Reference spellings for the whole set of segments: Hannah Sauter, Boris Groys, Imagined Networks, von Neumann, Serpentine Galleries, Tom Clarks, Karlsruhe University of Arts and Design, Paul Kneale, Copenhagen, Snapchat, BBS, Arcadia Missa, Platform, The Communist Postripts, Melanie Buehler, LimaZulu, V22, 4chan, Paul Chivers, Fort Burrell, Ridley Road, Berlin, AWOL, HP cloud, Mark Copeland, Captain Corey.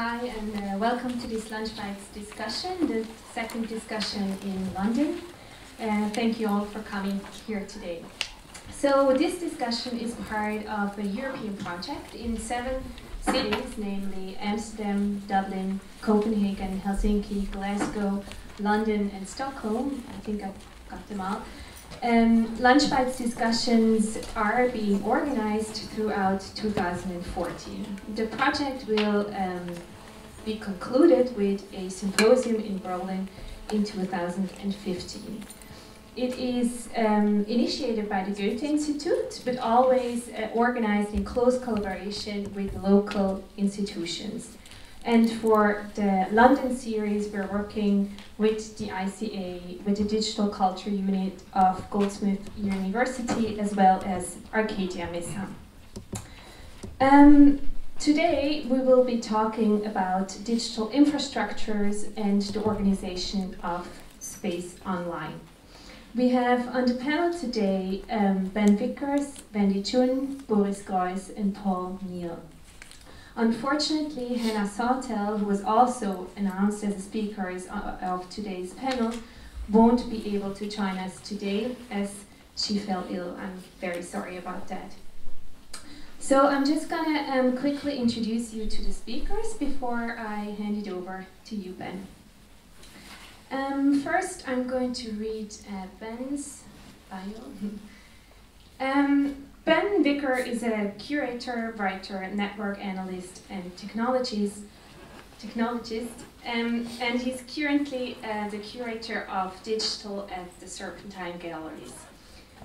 Hi, and welcome to this Lunch Bytes discussion, the second discussion in London. Thank you all for coming here today. So this discussion is part of a European project in 7 cities, namely Amsterdam, Dublin, Copenhagen, Helsinki, Glasgow, London, and Stockholm. I think I got them all. Lunch Bytes discussions are being organized throughout 2014. The project will be concluded with a symposium in Berlin in 2015. It is initiated by the Goethe-Institut, but always organized in close collaboration with local institutions. And for the London series, we're working with the ICA, with the Digital Culture Unit of Goldsmith University, as well as Arcadia Missa. Today, we will be talking about digital infrastructures and the organization of space online. We have on the panel today Ben Vickers, Wendy Chun, Boris Groys, and Paul Kneale. Unfortunately, Hannah Sauter, who was also announced as a speaker of today's panel, won't be able to join us today as she fell ill. I'm very sorry about that. So I'm just going to quickly introduce you to the speakers before I hand it over to you, Ben. First, I'm going to read Ben's bio. Ben Vickers is a curator, writer, network analyst, and technologist, and he's currently the curator of digital at the Serpentine Galleries.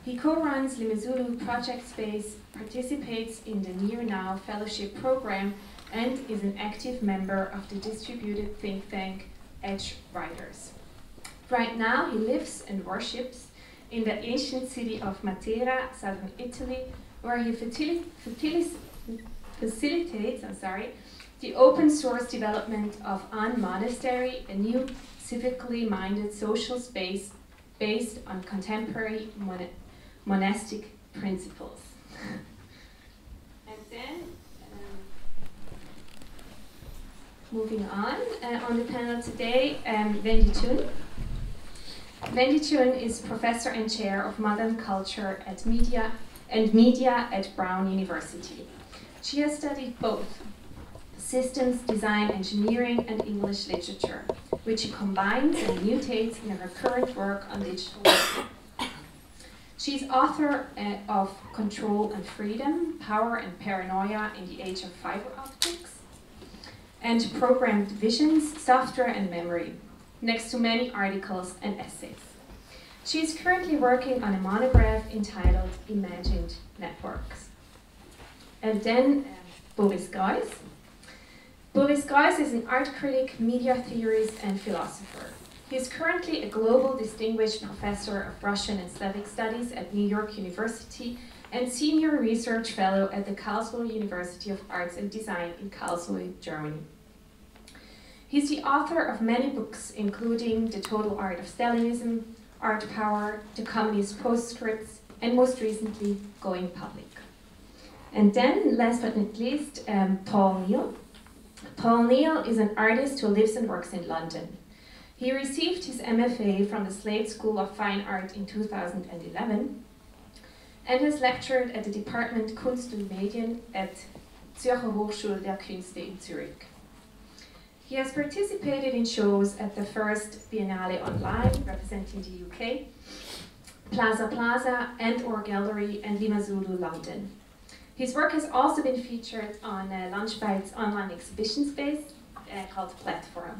He co-runs LimaZulu Project Space, participates in the Near Now Fellowship Program, and is an active member of the distributed think tank Edge Writers. Right now, he lives and worships in the ancient city of Matera, southern Italy, where he facilitates the open source development of An Monastery, a new civically minded social space based on contemporary monastic principles. And then, moving on the panel today, Wendy Chun. Wendy Chun is professor and chair of modern culture at media at Brown University. She has studied both systems design engineering and English literature, which she combines and mutates in her current work on digital culture. She is author of Control and Freedom, Power and Paranoia in the Age of Fibre Optics, and Programmed Visions, Software and Memory, next to many articles and essays. She is currently working on a monograph entitled Imagined Networks. And then Boris Groys. Boris Groys is an art critic, media theorist, and philosopher. He is currently a global distinguished professor of Russian and Slavic studies at New York University and senior research fellow at the Karlsruhe University of Arts and Design in Karlsruhe, Germany. He's the author of many books, including The Total Art of Stalinism, Art Power, The Communist Postscripts, and most recently, Going Public. And then, last but not least, Paul Kneale. Paul Kneale is an artist who lives and works in London. He received his MFA from the Slade School of Fine Art in 2011 and has lectured at the department Kunst und Medien at Zürcher Hochschule der Künste in Zurich. He has participated in shows at the first Biennale online, representing the UK, Plaza and or Gallery, and LimaZulu London. His work has also been featured on Lunch Bytes online exhibition space called Platform.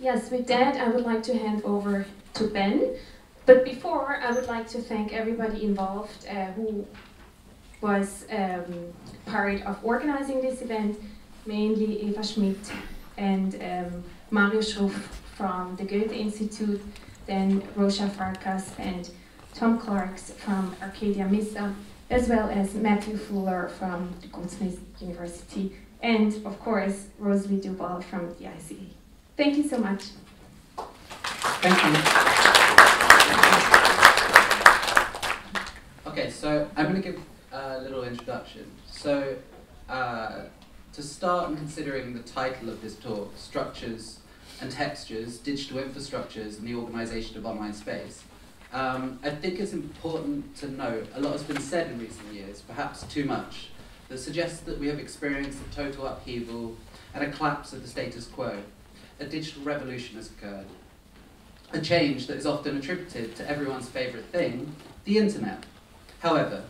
Yes, with that, I would like to hand over to Ben. But before, I would like to thank everybody involved who was part of organizing this event, mainly Eva Schmidt and Mario Schruff from the Goethe-Institut, then Rosa Farkas and Tom Clarks from Arcadia Missa, as well as Matthew Fuller from the Goldsmith University, and of course, Rosalie Duval from the ICA. Thank you so much. Thank you. Okay, so I'm going to give a little introduction. So to start in considering the title of this talk, Structures and Textures, Digital Infrastructures and the Organisation of Online Space, I think it's important to note a lot has been said in recent years, perhaps too much, that suggests that we have experienced a total upheaval and a collapse of the status quo. A digital revolution has occurred. A change that is often attributed to everyone's favourite thing, the internet. However,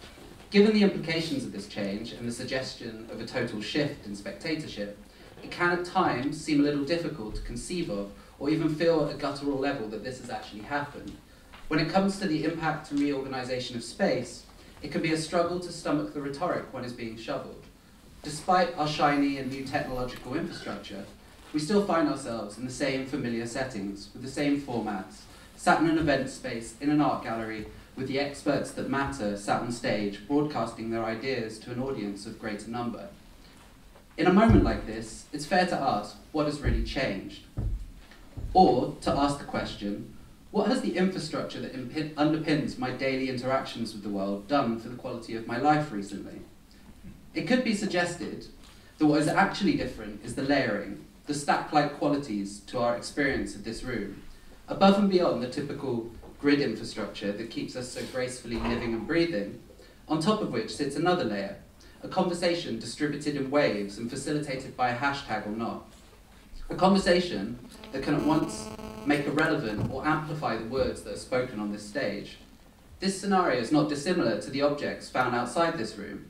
given the implications of this change and the suggestion of a total shift in spectatorship, it can at times seem a little difficult to conceive of or even feel at a guttural level that this has actually happened. When it comes to the impact and reorganisation of space, it can be a struggle to stomach the rhetoric one is being shoveled. Despite our shiny and new technological infrastructure, we still find ourselves in the same familiar settings, with the same formats, sat in an event space in an art gallery, with the experts that matter sat on stage, broadcasting their ideas to an audience of greater number. In a moment like this, it's fair to ask, what has really changed? Or to ask the question, what has the infrastructure that underpins my daily interactions with the world done for the quality of my life recently? It could be suggested that what is actually different is the layering, the stack-like qualities to our experience of this room, above and beyond the typical grid infrastructure that keeps us so gracefully living and breathing, on top of which sits another layer, a conversation distributed in waves and facilitated by a hashtag or not. A conversation that can at once make irrelevant or amplify the words that are spoken on this stage. This scenario is not dissimilar to the objects found outside this room.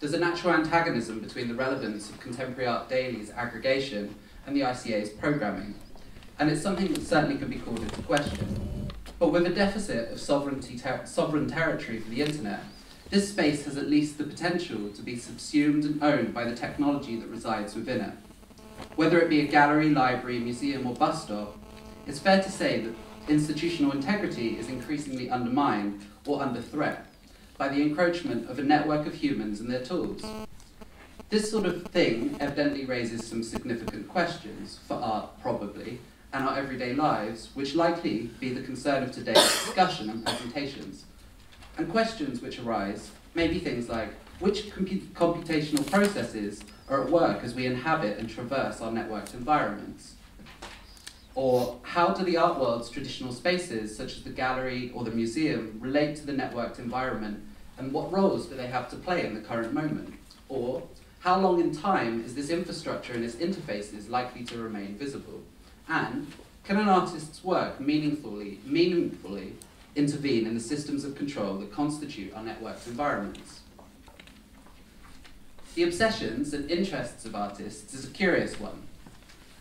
There's a natural antagonism between the relevance of Contemporary Art Daily's aggregation and the ICA's programming, and it's something that certainly can be called into question. But with a deficit of sovereign territory for the internet, this space has at least the potential to be subsumed and owned by the technology that resides within it. Whether it be a gallery, library, museum, or bus stop, it's fair to say that institutional integrity is increasingly undermined or under threat by the encroachment of a network of humans and their tools. This sort of thing evidently raises some significant questions for art, probably, and our everyday lives, which likely be the concern of today's discussion and presentations. And questions which arise may be things like, which computational processes are at work as we inhabit and traverse our networked environments? Or how do the art world's traditional spaces, such as the gallery or the museum, relate to the networked environment, and what roles do they have to play in the current moment? Or, how long in time is this infrastructure and its interfaces likely to remain visible? And can an artist's work meaningfully intervene in the systems of control that constitute our networked environments? The obsessions and interests of artists is a curious one.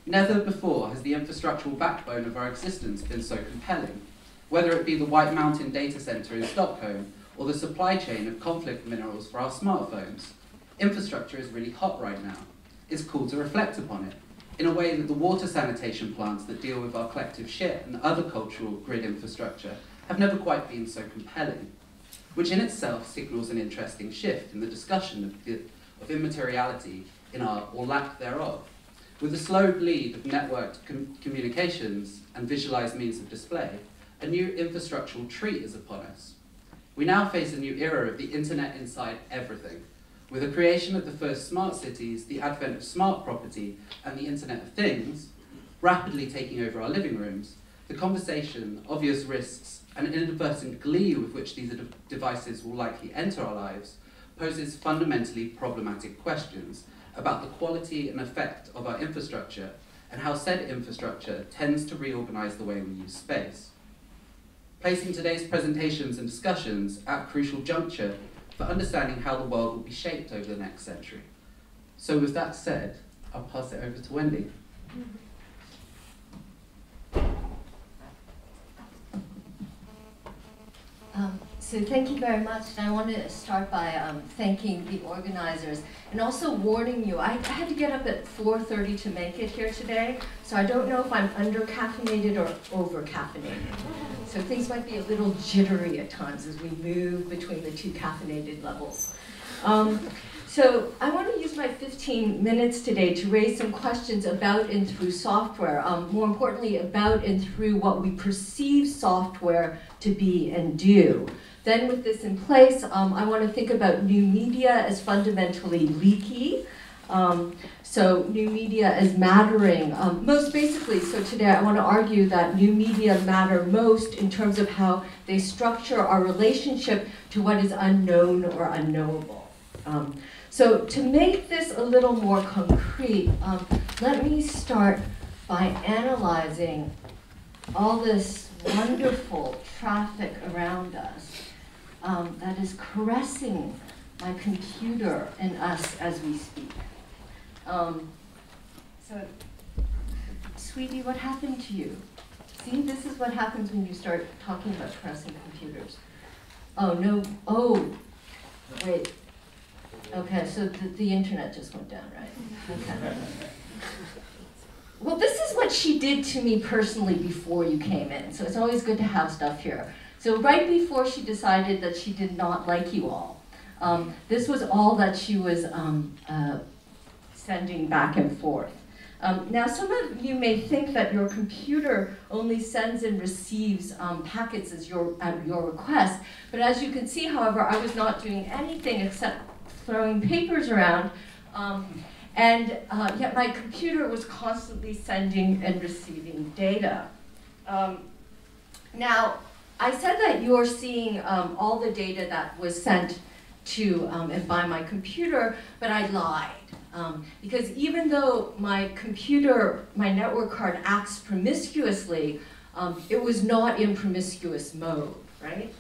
Never before has the infrastructural backbone of our existence been so compelling, whether it be the White Mountain data center in Stockholm or the supply chain of conflict minerals for our smartphones. Infrastructure is really hot right now. It's cool to reflect upon it, in a way that the water sanitation plants that deal with our collective shit and other cultural grid infrastructure have never quite been so compelling, which in itself signals an interesting shift in the discussion of immateriality in art or lack thereof, with the slow bleed of networked communications and visualized means of display, a new infrastructural treat is upon us. We now face a new era of the internet inside everything, with the creation of the first smart cities, the advent of smart property, and the Internet of Things rapidly taking over our living rooms, the conversation, obvious risks, and inadvertent glee with which these devices will likely enter our lives poses fundamentally problematic questions about the quality and effect of our infrastructure and how said infrastructure tends to reorganize the way we use space. Placing today's presentations and discussions at a crucial juncture for understanding how the world will be shaped over the next century. So with that said, I'll pass it over to Wendy. So thank you very much, and I want to start by thanking the organizers and also warning you. I had to get up at 4:30 to make it here today, so I don't know if I'm under-caffeinated or over-caffeinated. So things might be a little jittery at times as we move between the two caffeinated levels. So I want to use my 15 minutes today to raise some questions about and through software, more importantly about and through what we perceive software to be and do. Then with this in place, I want to think about new media as fundamentally leaky, So new media is mattering most basically. So today I want to argue that new media matter most in terms of how they structure our relationship to what is unknown or unknowable. So to make this a little more concrete, let me start by analyzing all this wonderful traffic around us that is caressing my computer and us as we speak. So, sweetie, what happened to you? See, this is what happens when you start talking about caressing computers. Oh, no, oh, wait. Okay, so the internet just went down, right? Okay. Well, this is what she did to me personally before you came in, so it's always good to have stuff here. So right before she decided that she did not like you all, this was all that she was sending back and forth. Now, some of you may think that your computer only sends and receives packets as at your request, but as you can see, however, I was not doing anything except throwing papers around, and yet my computer was constantly sending and receiving data. Now, I said that you are seeing all the data that was sent to and by my computer, but I lied. Because even though my computer, my network card acts promiscuously, it was not in promiscuous mode, right?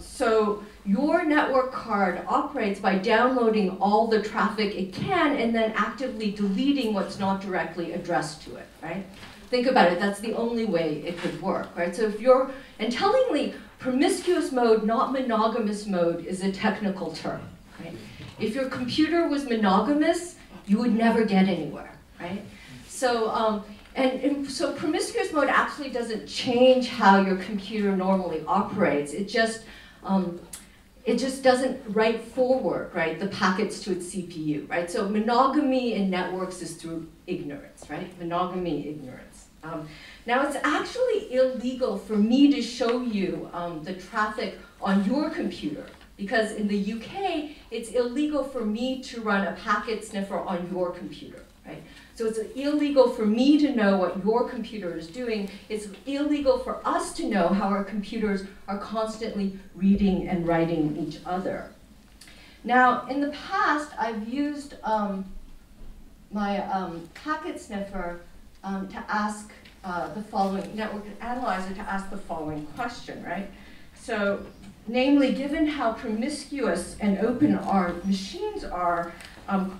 So your network card operates by downloading all the traffic it can and then actively deleting what's not directly addressed to it, right? Think about it, that's the only way it could work, right? So if you're, and tellingly, promiscuous mode, not monogamous mode, is a technical term, right? If your computer was monogamous, you would never get anywhere, right? So, so promiscuous mode actually doesn't change how your computer normally operates. It just doesn't write forward, right, the packets to its CPU, right? So monogamy in networks is through ignorance, right? Monogamy, ignorance. Now it's actually illegal for me to show you the traffic on your computer, because in the UK, it's illegal for me to run a packet sniffer on your computer, right? So it's illegal for me to know what your computer is doing. It's illegal for us to know how our computers are constantly reading and writing each other. Now, in the past, I've used my packet sniffer to ask the following, network analyzer to ask the following question, right? So, namely, given how promiscuous and open our machines are,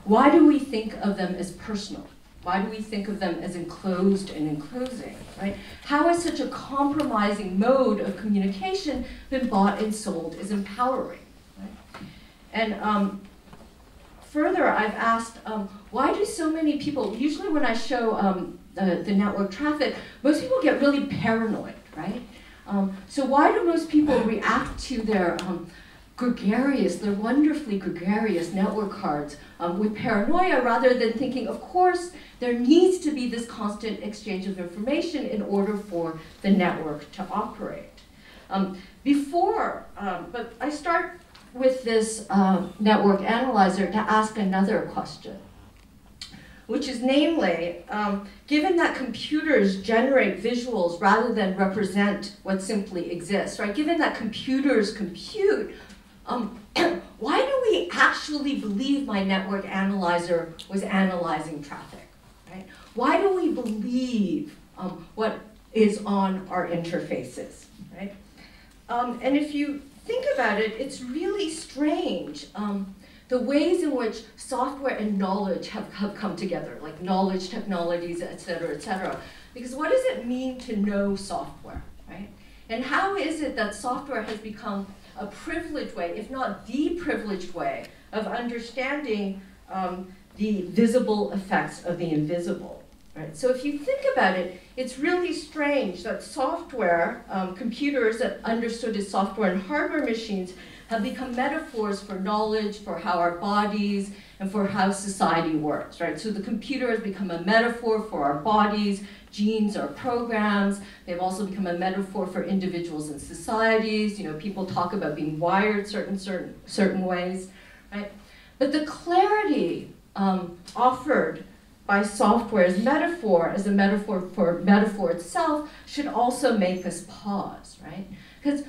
why do we think of them as personal? Why do we think of them as enclosed and enclosing, right? How is such a compromising mode of communication been bought and sold as empowering, right? And further, I've asked, why do so many people, usually when I show the network traffic, most people get really paranoid, right? So why do most people react to their wonderfully gregarious network cards with paranoia rather than thinking, of course, there needs to be this constant exchange of information in order for the network to operate. But I start with this network analyzer to ask another question, which is namely, given that computers generate visuals rather than represent what simply exists, right? Given that computers compute, why do we actually believe my network analyzer was analyzing traffic, right? Why do we believe what is on our interfaces, right? And if you think about it, it's really strange, the ways in which software and knowledge have come together, like knowledge technologies, et cetera, because what does it mean to know software, right? And how is it that software has become a privileged way, if not the privileged way, of understanding the visible effects of the invisible, right? So if you think about it, it's really strange that software, computers that understood as software and hardware machines, have become metaphors for knowledge, for how our bodies, and for how society works, right? So the computer has become a metaphor for our bodies, genes are programs. They've also become a metaphor for individuals and societies. You know, people talk about being wired certain ways, right? But the clarity offered by software as metaphor, as a metaphor for metaphor itself, should also make us pause, right? Because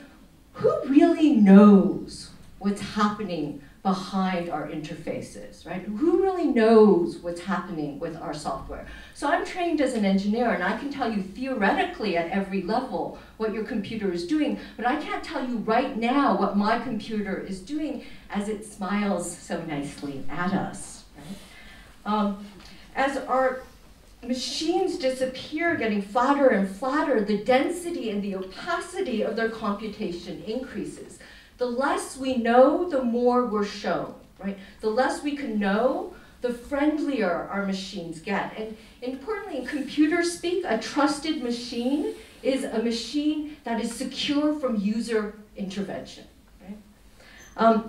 who really knows what's happening behind our interfaces, right? Who really knows what's happening with our software? So I'm trained as an engineer, and I can tell you theoretically at every level what your computer is doing, but I can't tell you right now what my computer is doing as it smiles so nicely at us, right? As our machines disappear, getting flatter and flatter, the density and the opacity of their computation increases. The less we know, the more we're shown, right? The less we can know, the friendlier our machines get. And importantly, in computer speak, a trusted machine is a machine that is secure from user intervention, right?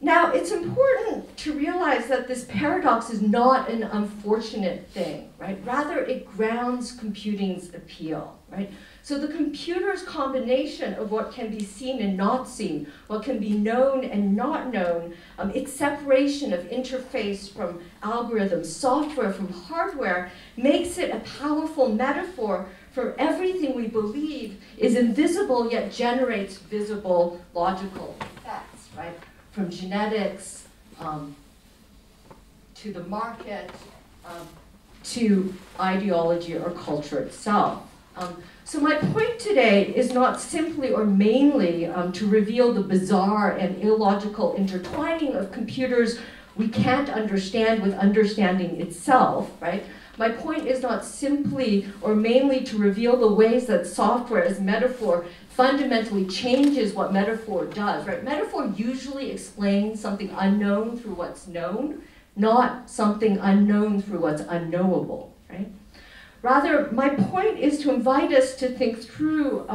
Now, it's important to realize that this paradox is not an unfortunate thing, right? Rather, it grounds computing's appeal, right? So the computer's combination of what can be seen and not seen, what can be known and not known, its separation of interface from algorithms, software from hardware, makes it a powerful metaphor for everything we believe is invisible yet generates visible logical effects, right? From genetics to the market to ideology or culture itself. So my point today is not simply or mainly to reveal the bizarre and illogical intertwining of computers we can't understand with understanding itself, right? My point is not simply or mainly to reveal the ways that software as metaphor fundamentally changes what metaphor does, right? Metaphor usually explains something unknown through what's known, not something unknown through what's unknowable, right? Rather, my point is to invite us to think through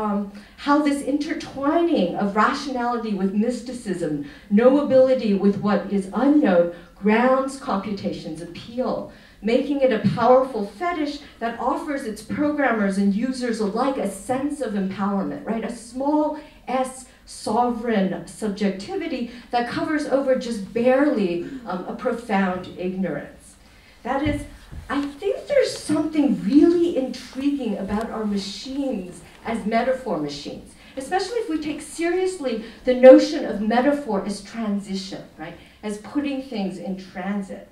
how this intertwining of rationality with mysticism, knowability with what is unknown, grounds computation's appeal, making it a powerful fetish that offers its programmers and users alike a sense of empowerment, right? A small s sovereign subjectivity that covers over just barely a profound ignorance. That is, I think there's something really intriguing about our machines as metaphor machines, especially if we take seriously the notion of metaphor as transition, right? As putting things in transit.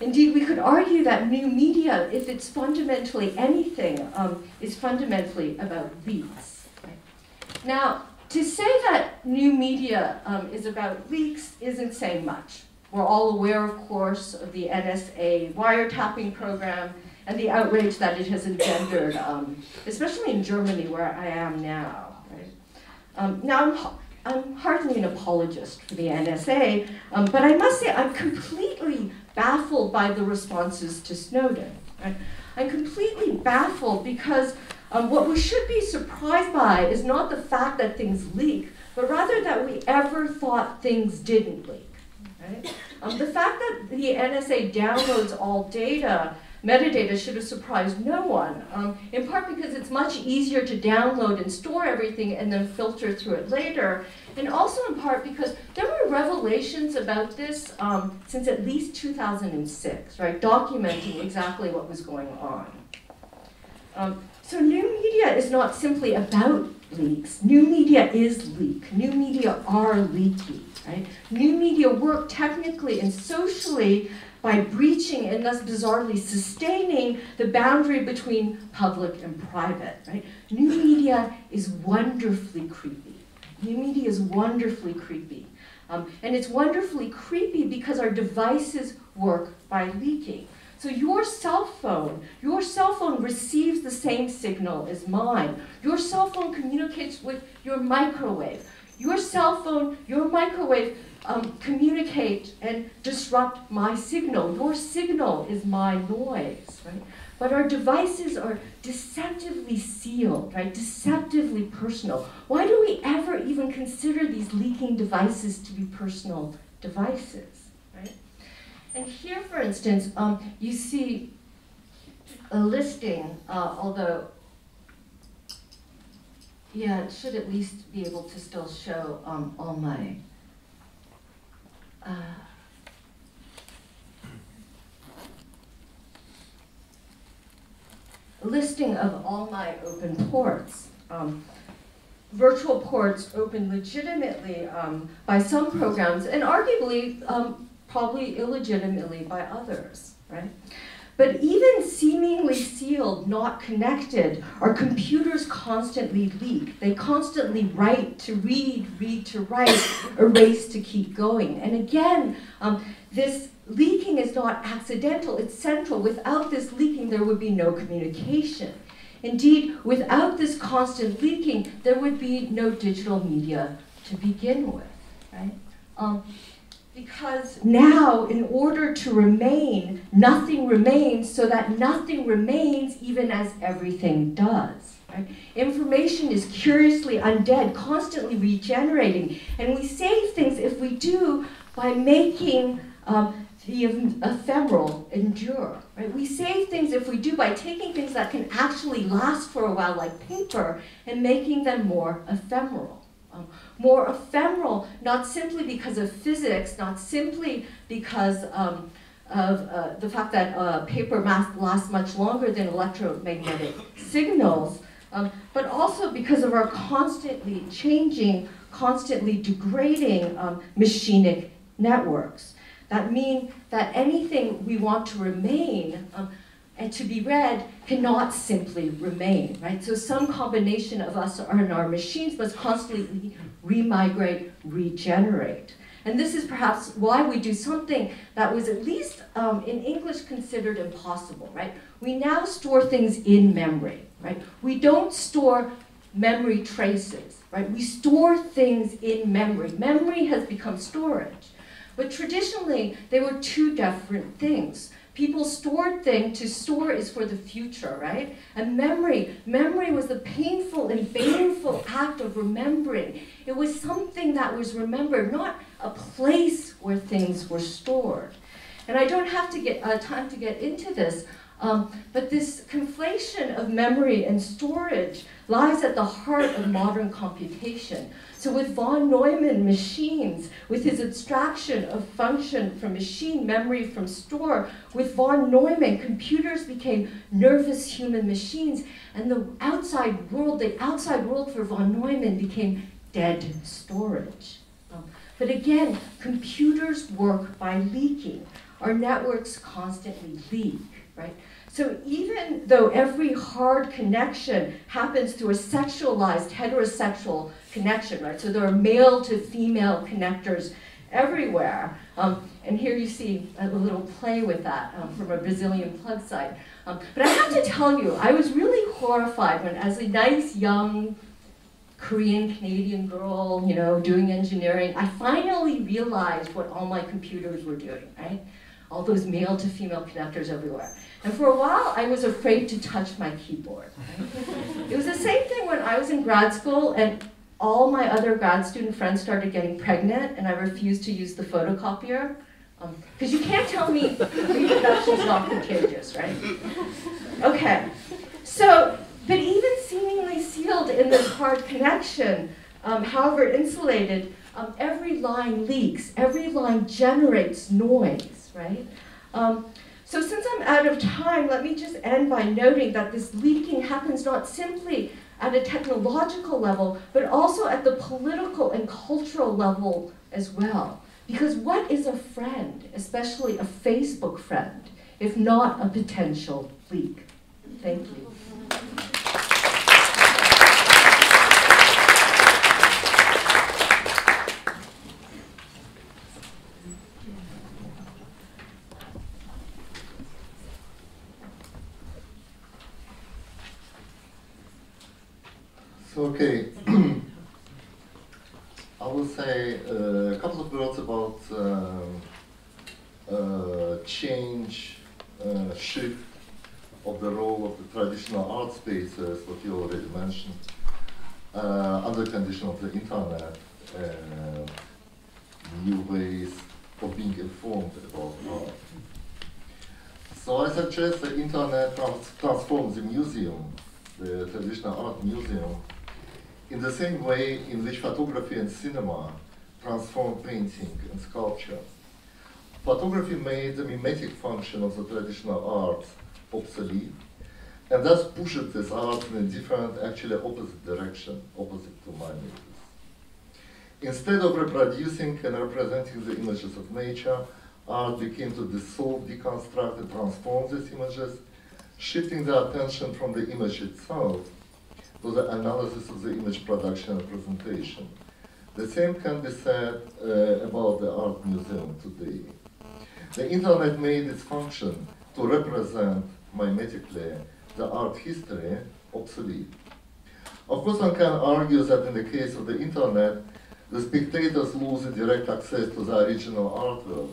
Indeed, we could argue that new media, if it's fundamentally anything, is fundamentally about leaks, right? Now, to say that new media is about leaks isn't saying much. We're all aware, of course, of the NSA wiretapping program and the outrage that it has engendered, especially in Germany, where I am now, right? Now, I'm hardly an apologist for the NSA, but I must say I'm completely baffled by the responses to Snowden, right? I'm completely baffled because what we should be surprised by is not the fact that things leak, but rather that we ever thought things didn't leak, right? The fact that the NSA downloads all data, metadata, should have surprised no one, in part because it's much easier to download and store everything and then filter through it later, and also in part because there were revelations about this since at least 2006, right, documenting exactly what was going on. So new media is not simply about leaks. New media is leak. New media are leaky, right? New media work technically and socially by breaching and thus bizarrely sustaining the boundary between public and private, right? New media is wonderfully creepy. New media is wonderfully creepy. And it's wonderfully creepy because our devices work by leaking. So your cell phone receives the same signal as mine. Your cell phone communicates with your microwave. Your cell phone, your microwave communicate and disrupt my signal. Your signal is my noise, right? But our devices are deceptively sealed, right? Deceptively personal. Why do we ever even consider these leaking devices to be personal devices, right? And here, for instance, you see a listing, although, yeah, it should at least be able to still show all my listing of all my open ports. Virtual ports open legitimately by some programs and arguably probably illegitimately by others, right? But even seemingly sealed, not connected, our computers constantly leak. They constantly write to read, read to write, erase to keep going. And again, this leaking is not accidental, it's central. Without this leaking, there would be no communication. Indeed, without this constant leaking, there would be no digital media to begin with, right? Because now, in order to remain, nothing remains, so that nothing remains even as everything does, right? Information is curiously undead, constantly regenerating, and we save things, if we do, by making the ephemeral endure, right? We save things, if we do, by taking things that can actually last for a while, like paper, and making them more ephemeral. More ephemeral, not simply because of physics, not simply because of the fact that paper lasts much longer than electromagnetic signals, but also because of our constantly changing, constantly degrading machinic networks. That means that anything we want to remain and to be read cannot simply remain, right? So some combination of us and our machines must constantly remigrate, regenerate. And this is perhaps why we do something that was at least in English considered impossible, right? We now store things in memory, right? We don't store memory traces, right? We store things in memory. Memory has become storage. But traditionally, they were two different things. People stored things, to store is for the future, right? And memory was the painful and baneful act of remembering. It was something that was remembered, not a place where things were stored. And I don't have to get time to get into this, but this conflation of memory and storage lies at the heart of modern computation. So with von Neumann machines, with his abstraction of function from machine, memory from store, with von Neumann, computers became nervous human machines, and the outside world for von Neumann became dead storage. But again, computers work by leaking. Our networks constantly leak, right? So even though every hard connection happens through a sexualized, heterosexual connection, right? So there are male to female connectors everywhere. And here you see a little play with that from a Brazilian plug site. But I have to tell you, I was really horrified when, as a nice young Korean-Canadian girl, you know, doing engineering, I finally realized what all my computers were doing, right? All those male to female connectors everywhere. And for a while, I was afraid to touch my keyboard. Right? It was the same thing when I was in grad school and all my other grad student friends started getting pregnant and I refused to use the photocopier. Because you can't tell me reproduction's not contagious, right? Okay, so, but even seemingly sealed in this hard connection, however insulated, every line leaks, every line generates noise, right? So since I'm out of time, let me just end by noting that this leaking happens not simply at a technological level, but also at the political and cultural level as well. Because what is a friend, especially a Facebook friend, if not a potential leak? Thank you. Okay, I will say a couple of words about change, shift of the role of the traditional art spaces that you already mentioned under condition of the internet, new ways of being informed about art. So I suggest the internet transforms the museum, the traditional art museum, in the same way in which photography and cinema transformed painting and sculpture. Photography made the mimetic function of the traditional arts obsolete, And that pushes this art in a different, actually opposite direction, opposite to my images. Instead of reproducing and representing the images of nature, art became to dissolve, deconstruct, and transform these images, shifting the attention from the image itself to the analysis of the image production and presentation. The same can be said about the art museum today. The internet made its function to represent mimetically the art history obsolete. Of course, one can argue that in the case of the internet, the spectators lose the direct access to the original artworks,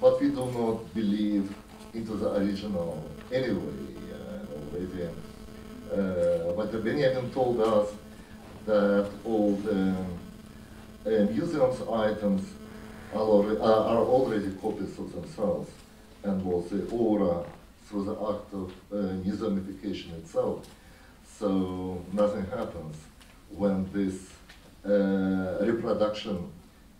but we do not believe into the original anyway. But Benjamin told us that all the museum's items are already copies of themselves, and was the aura through the act of museumification itself. So nothing happens when this reproduction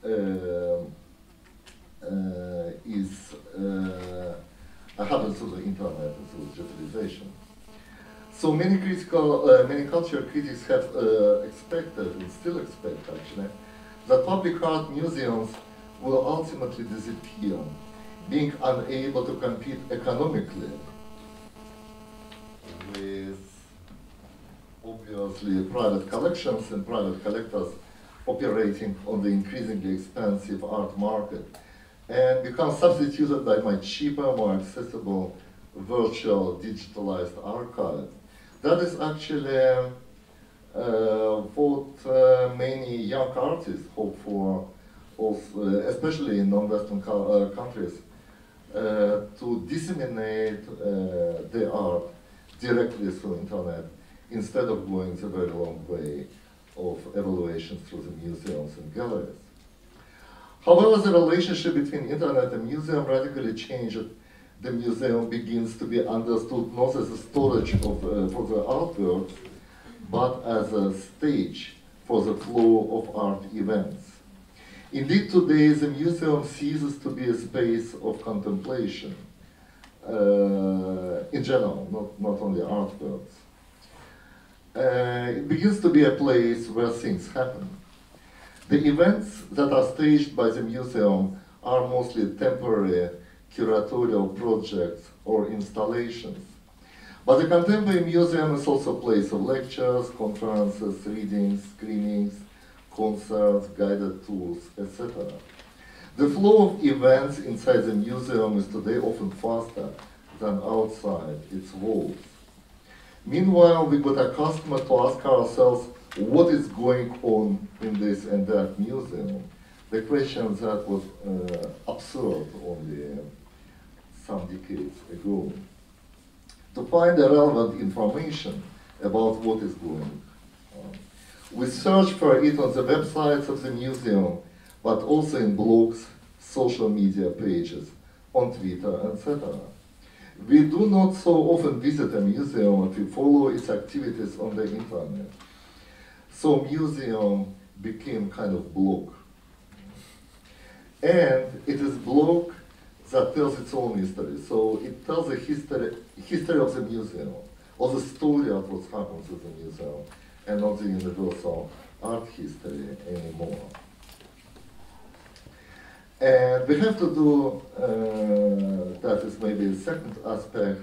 happens through the internet and through digitalization. So many cultural critics have expected, and still expect actually, that public art museums will ultimately disappear, being unable to compete economically with obviously private collections and private collectors operating on the increasingly expensive art market, and become substituted by much cheaper, more accessible virtual digitalized archive. That is actually what many young artists hope for, also, especially in non-Western countries, to disseminate their art directly through internet, instead of going the very long way of evaluation through the museums and galleries. However, the relationship between internet and museum radically changed. The museum begins to be understood not as a storage for the artworks, but as a stage for the flow of art events. Indeed, today the museum ceases to be a space of contemplation, in general, not only artworks. It begins to be a place where things happen. The events that are staged by the museum are mostly temporary curatorial projects or installations. But the Contemporary Museum is also a place of lectures, conferences, readings, screenings, concerts, guided tours, etc. The flow of events inside the museum is today often faster than outside its walls. Meanwhile, we got accustomed to ask ourselves what is going on in this and that museum. The question that was absurd only some decades ago. To find the relevant information about what is going on, we search for it on the websites of the museum, but also in blogs, social media pages, on Twitter, etc. We do not so often visit a museum, but we follow its activities on the internet. So museum became kind of blog. And it is blog that tells its own history. So it tells the history of the museum, or the story of what happens with the museum, and not the universal art history anymore. And we have to do, that is maybe the second aspect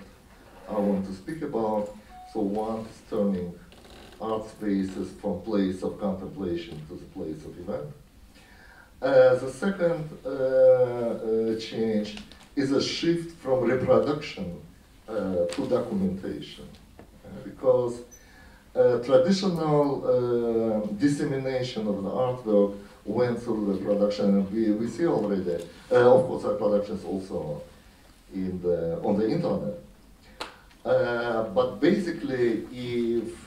I want to speak about. So one is turning art spaces from place of contemplation to the place of event. The second change is a shift from reproduction to documentation, because traditional dissemination of the artwork went through the production, and we see already, of course, our productions also in the, on the internet. But basically, if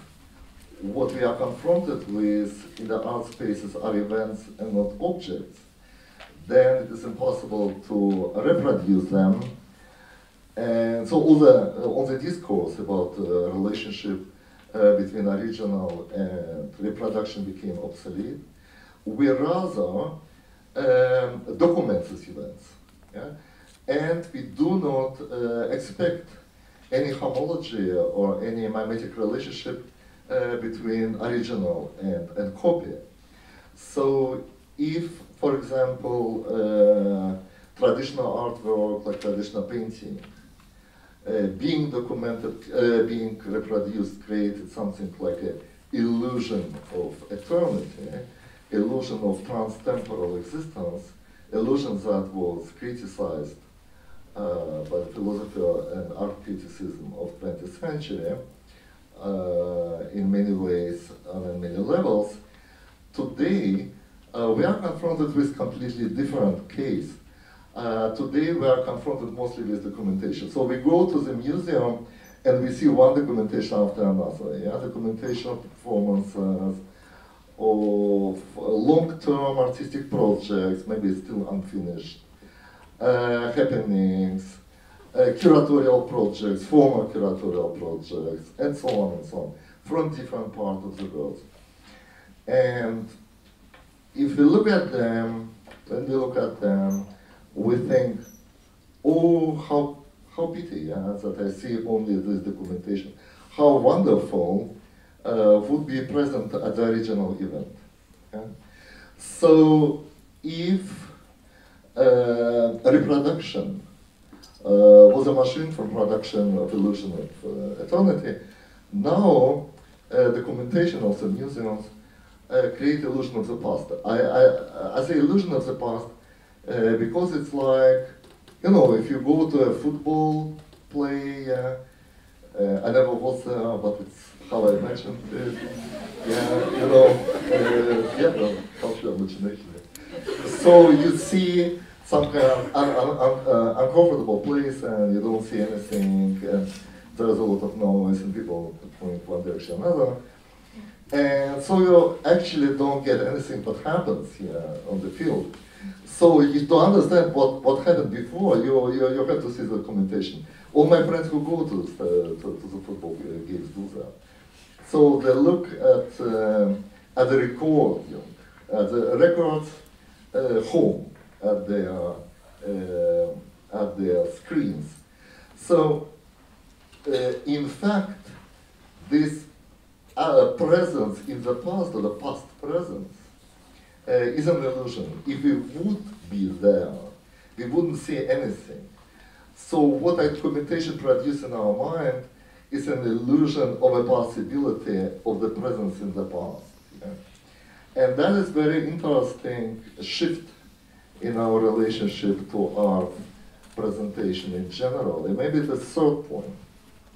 what we are confronted with in the art spaces are events and not objects, then it is impossible to reproduce them. And so all the discourse about the relationship between original and reproduction became obsolete. We rather document these events, yeah? And we do not expect any homology or any mimetic relationship between original and copy. So if, for example, traditional artwork like traditional painting being documented, being reproduced, created something like an illusion of eternity, illusion of trans-temporal existence, illusion that was criticized by philosopher and art criticism of 20th century in many ways and on many levels. Today, we are confronted with completely different case. Today, we are confronted mostly with documentation. So we go to the museum and we see one documentation after another. Yeah? Documentation of performances, of long-term artistic projects, maybe still unfinished, happenings, curatorial projects, former curatorial projects, and so on, from different parts of the world. And if we look at them, we think, oh, how pity that I see only this documentation. How wonderful would be present at the original event. Yeah? So if reproduction was a machine for production of illusion of eternity, now documentation of the museums create illusion of the past. I say illusion of the past because it's like, you know, if you go to a football play, I never was there, but it's how I mentioned it. Yeah, you know, cultural imagination. So you see some kind of uncomfortable place and you don't see anything, and there's a lot of noise and people point one direction or another. And so you actually don't get anything that happens here on the field. So you, to understand what happened before, you have to see the documentation. All my friends who go to the football games do that. So they look at the record, you know, at the records home, at their screens. So in fact, this presence in the past, or the past presence, is an illusion. If we would be there, we wouldn't see anything. So what a documentation produces in our mind is an illusion of a possibility of the presence in the past. Yeah? And that is very interesting shift in our relationship to art presentation in general. And maybe the third point.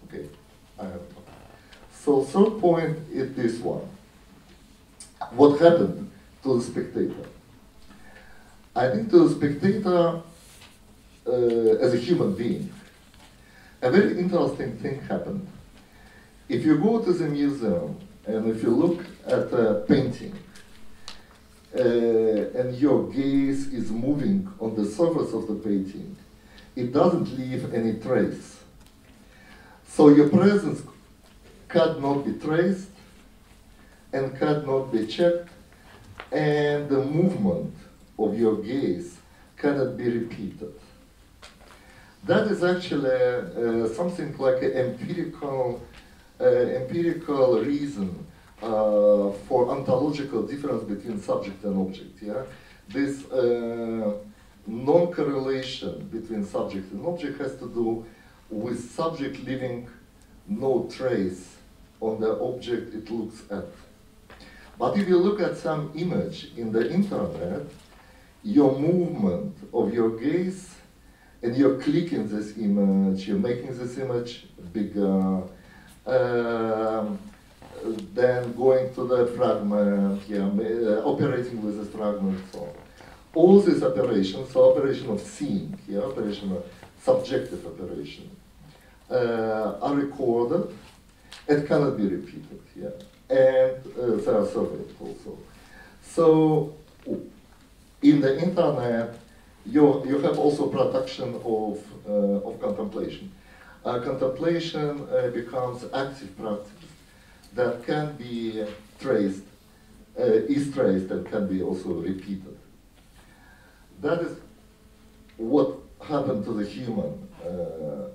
Okay, I have to. So third point is this one. What happened to the spectator? I think to the spectator, as a human being, a very interesting thing happened. If you go to the museum and if you look at a painting and your gaze is moving on the surface of the painting, it doesn't leave any trace. So your presence could not be traced and could not be checked, and the movement of your gaze cannot be repeated. That is actually something like an empirical reason for ontological difference between subject and object. Yeah? This non-correlation between subject and object has to do with subject leaving no trace on the object it looks at. But if you look at some image in the internet, your movement of your gaze, and you're clicking this image, you're making this image bigger, then going to the fragment, yeah, operating with the fragment, so on. All these operations, so operation of seeing, yeah, operation of subjective operation, are recorded and cannot be repeated, yeah, and they are surveyed also. So in the internet, you have also production of contemplation. Contemplation becomes active practice that can be traced, is traced, and can be also repeated. That is what happened to the human.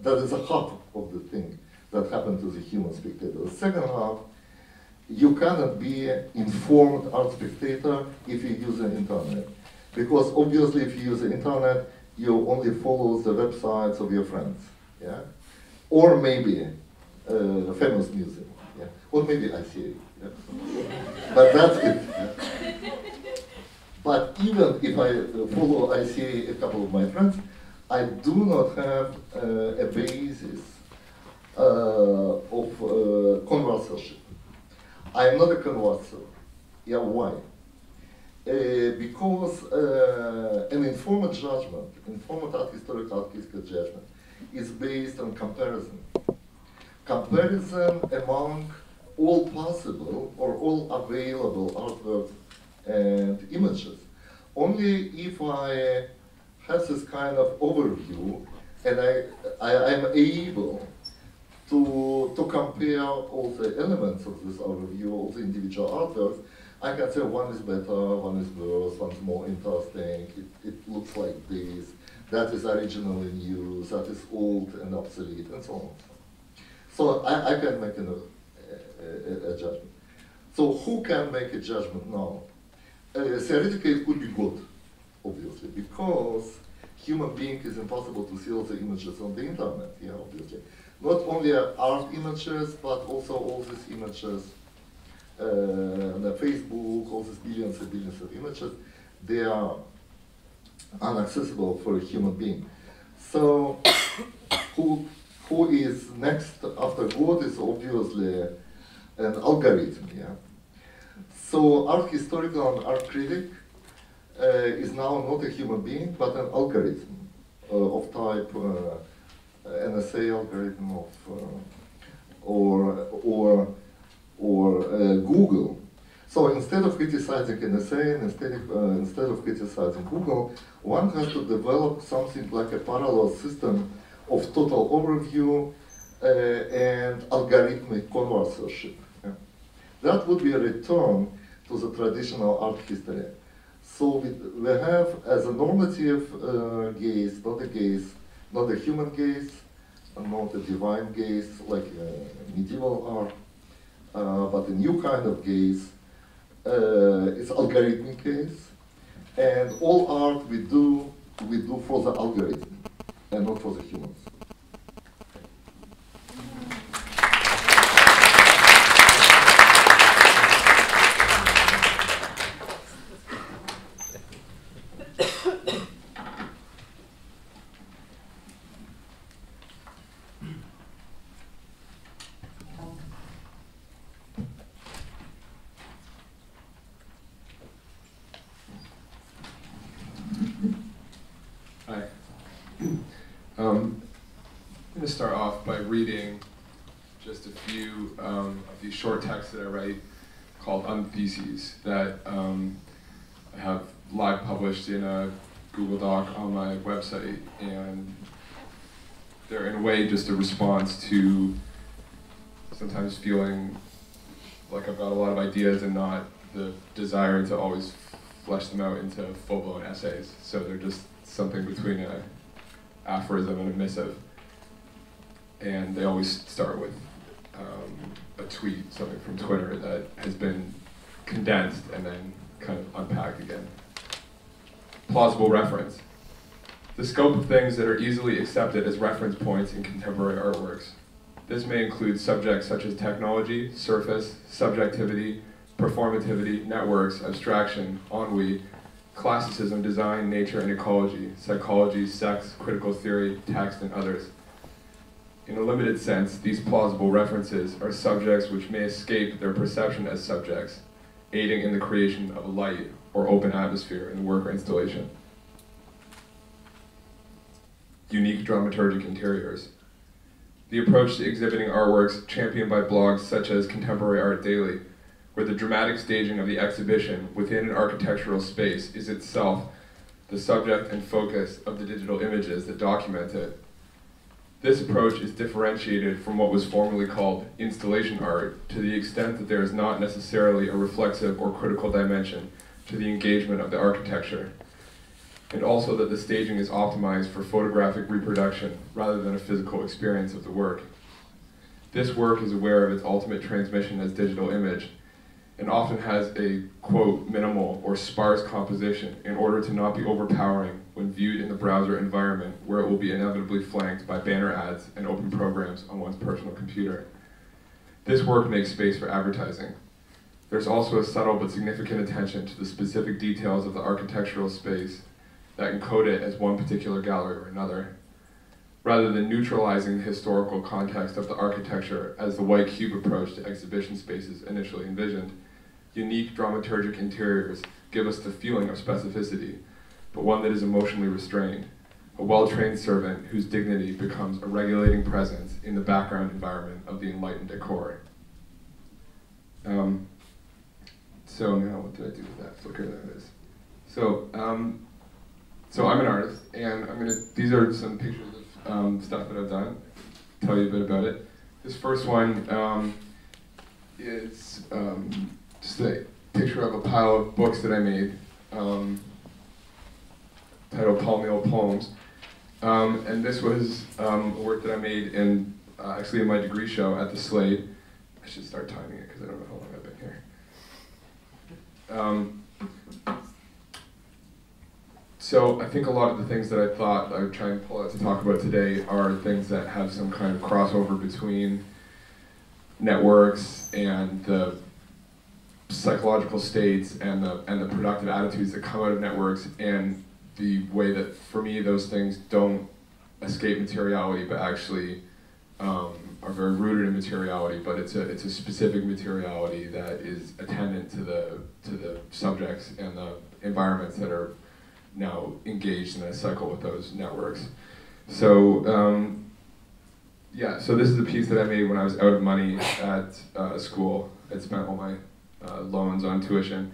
That is a half of the thing that happened to the human spectator. The second half, you cannot be an informed art spectator if you use the internet. Because obviously if you use the internet, you only follow the websites of your friends. Yeah? Or maybe famous music. Yeah? Or maybe ICA. Yeah? But that's it. Yeah? But even if I follow ICA, a couple of my friends, I do not have a basis of conversership. I am not a converser. Yeah, why? Because an informed judgment, informed art historical, art critical judgment, is based on comparison. Comparison among all possible or all available artworks and images. Only if I have this kind of overview and I am able to compare all the elements of this overview, all the individual artworks, I can say one is better, one is worse, one's more interesting, it looks like this, that is originally new, that is old and obsolete, and so on. So I can make a judgment. So who can make a judgment now? Theoretically, it could be good, obviously, because human being is impossible to see all the images on the internet, yeah, obviously. Not only art images, but also all these images on the Facebook, all these billions and billions of images, they are inaccessible for a human being. So who is next after God is obviously an algorithm, yeah? So art historical and art critic is now not a human being, but an algorithm of type NSA algorithm of, or Google. So instead of criticizing NSA, and instead of criticizing Google, one has to develop something like a parallel system of total overview and algorithmic conversership. Yeah? That would be a return to the traditional art history. So we have as a normative gaze, not a gaze, not a human gaze, not a divine gaze like medieval art, but a new kind of gaze. It's algorithmic gaze, and all art we do for the algorithm and not for the humans. Reading just a few of these short texts that I write called Untheses that I have live published in a Google Doc on my website, and they're in a way just a response to sometimes feeling like I've got a lot of ideas and not the desire to always flesh them out into full-blown essays. So they're just something between an aphorism and a missive. And they always start with a tweet, something from Twitter that has been condensed and then kind of unpacked again. Plausible reference. The scope of things that are easily accepted as reference points in contemporary artworks. This may include subjects such as technology, surface, subjectivity, performativity, networks, abstraction, ennui, classicism, design, nature and ecology, psychology, sex, critical theory, text, and others. In a limited sense, these plausible references are subjects which may escape their perception as subjects, aiding in the creation of a light or open atmosphere in the work or installation. Unique dramaturgic interiors. The approach to exhibiting artworks championed by blogs such as Contemporary Art Daily, where the dramatic staging of the exhibition within an architectural space is itself the subject and focus of the digital images that document it. This approach is differentiated from what was formerly called installation art to the extent that there is not necessarily a reflexive or critical dimension to the engagement of the architecture, and also that the staging is optimized for photographic reproduction rather than a physical experience of the work. This work is aware of its ultimate transmission as digital image and often has a, quote, minimal or sparse composition in order to not be overpowering when viewed in the browser environment where it will be inevitably flanked by banner ads and open programs on one's personal computer. This work makes space for advertising. There's also a subtle but significant attention to the specific details of the architectural space that encode it as one particular gallery or another, rather than neutralizing the historical context of the architecture as the white cube approach to exhibition spaces initially envisioned. Unique dramaturgic interiors give us the feeling of specificity, but one that is emotionally restrained, a well-trained servant whose dignity becomes a regulating presence in the background environment of the enlightened decor. So now, what did I do with that flicker that is? So I'm an artist, and these are some pictures of stuff that I've done. I'll tell you a bit about it. This first one, it's just a picture of a pile of books that I made, titled Paul Kneale Poems. And this was a work that I made in, actually in my degree show at the Slade. I should start timing it because I don't know how long I've been here. So I think a lot of the things that I thought I would try and pull out to talk about today are things that have some kind of crossover between networks and the psychological states and the productive attitudes that come out of networks, and the way that, for me, those things don't escape materiality, but actually are very rooted in materiality. But it's a specific materiality that is attendant to the subjects and the environments that are now engaged in a cycle with those networks. So yeah, so this is the piece that I made when I was out of money at school. I'd spent all my loans on tuition,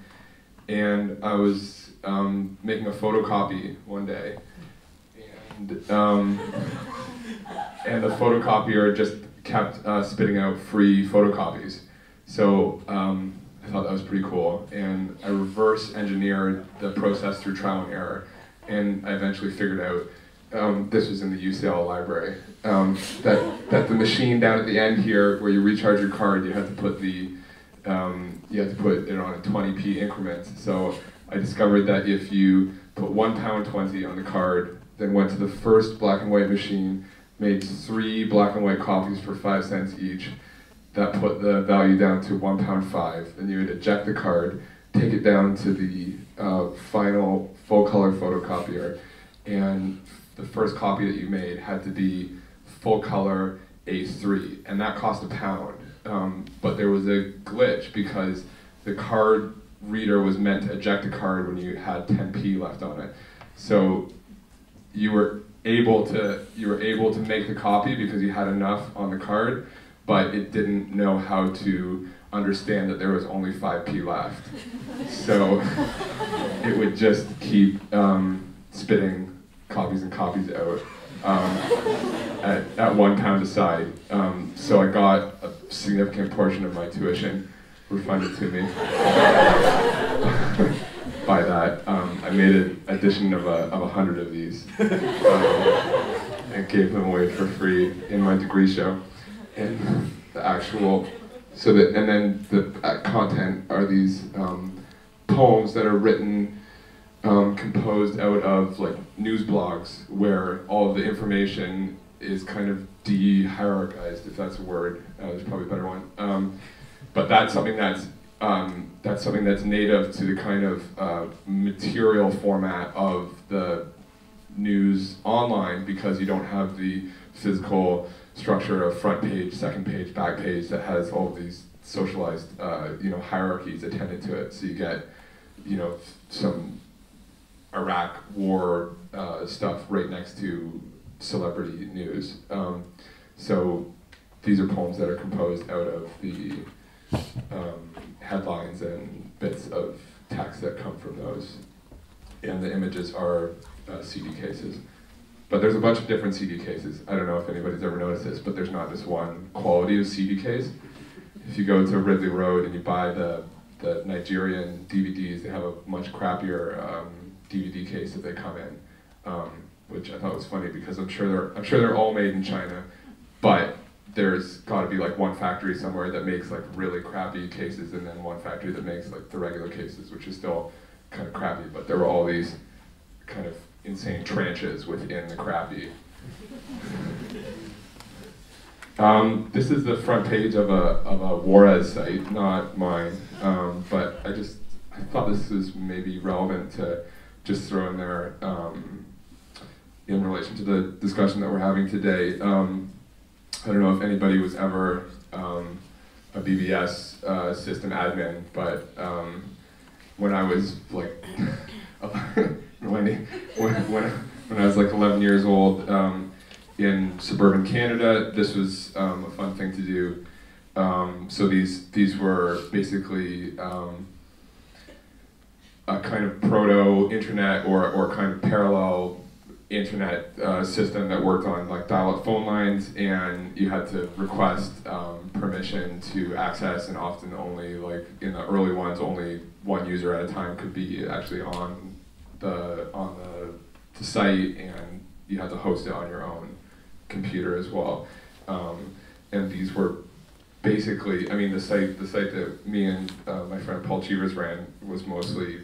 and I was making a photocopy one day, and the photocopier just kept spitting out free photocopies. So I thought that was pretty cool, and I reverse engineered the process through trial and error, and I eventually figured out, this was in the UCL library, that the machine down at the end here, where you recharge your card, you have to put it on a 20p increment. So I discovered that if you put £1.20 on the card, then went to the first black and white machine, made 3 black and white copies for 5 cents each, that put the value down to £1.05. Then you would eject the card, take it down to the final full-color photocopier, and the first copy that you made had to be full-color A3, and that cost £1. But there was a glitch because the card reader was meant to eject a card when you had 10p left on it, so you were able to make the copy because you had enough on the card, but it didn't know how to understand that there was only 5p left, so it would just keep spitting copies and copies out at £1 a side. So I got a significant portion of my tuition refunded to me by that. I made an edition of 100 of these and gave them away for free in my degree show. And the actual, and then the content are these poems that are written, composed out of like news blogs where all of the information is kind of de-hierarchized, if that's a word. There's probably a better one. But that's something that's native to the kind of material format of the news online, because you don't have the physical structure of front page, second page, back page that has all these socialized hierarchies attended to it. So you get some Iraq war stuff right next to celebrity news. So these are poems that are composed out of the headlines and bits of text that come from those, and the images are CD cases. But there's a bunch of different CD cases. I don't know if anybody's ever noticed this, but there's not just one quality of CD case. If you go to Ridley Road and you buy the Nigerian DVDs, they have a much crappier DVD case that they come in, which I thought was funny because I'm sure they're all made in China, but there's got to be like one factory somewhere that makes like really crappy cases, and then one factory that makes like the regular cases, which is still kind of crappy, but there were all these kind of insane tranches within the crappy. This is the front page of a Juarez site, not mine, but I thought this was maybe relevant to just throw in there in relation to the discussion that we're having today. I don't know if anybody was ever a BBS system admin, but when I was like, when I was like 11 years old in suburban Canada, this was a fun thing to do. So these were basically a kind of proto-internet or kind of parallel internet system that worked on like dial-up phone lines, and you had to request permission to access, and often only, like in the early ones, only one user at a time could be actually on the site, and you had to host it on your own computer as well. And these were basically, I mean, the site that me and my friend Paul Chivers ran was mostly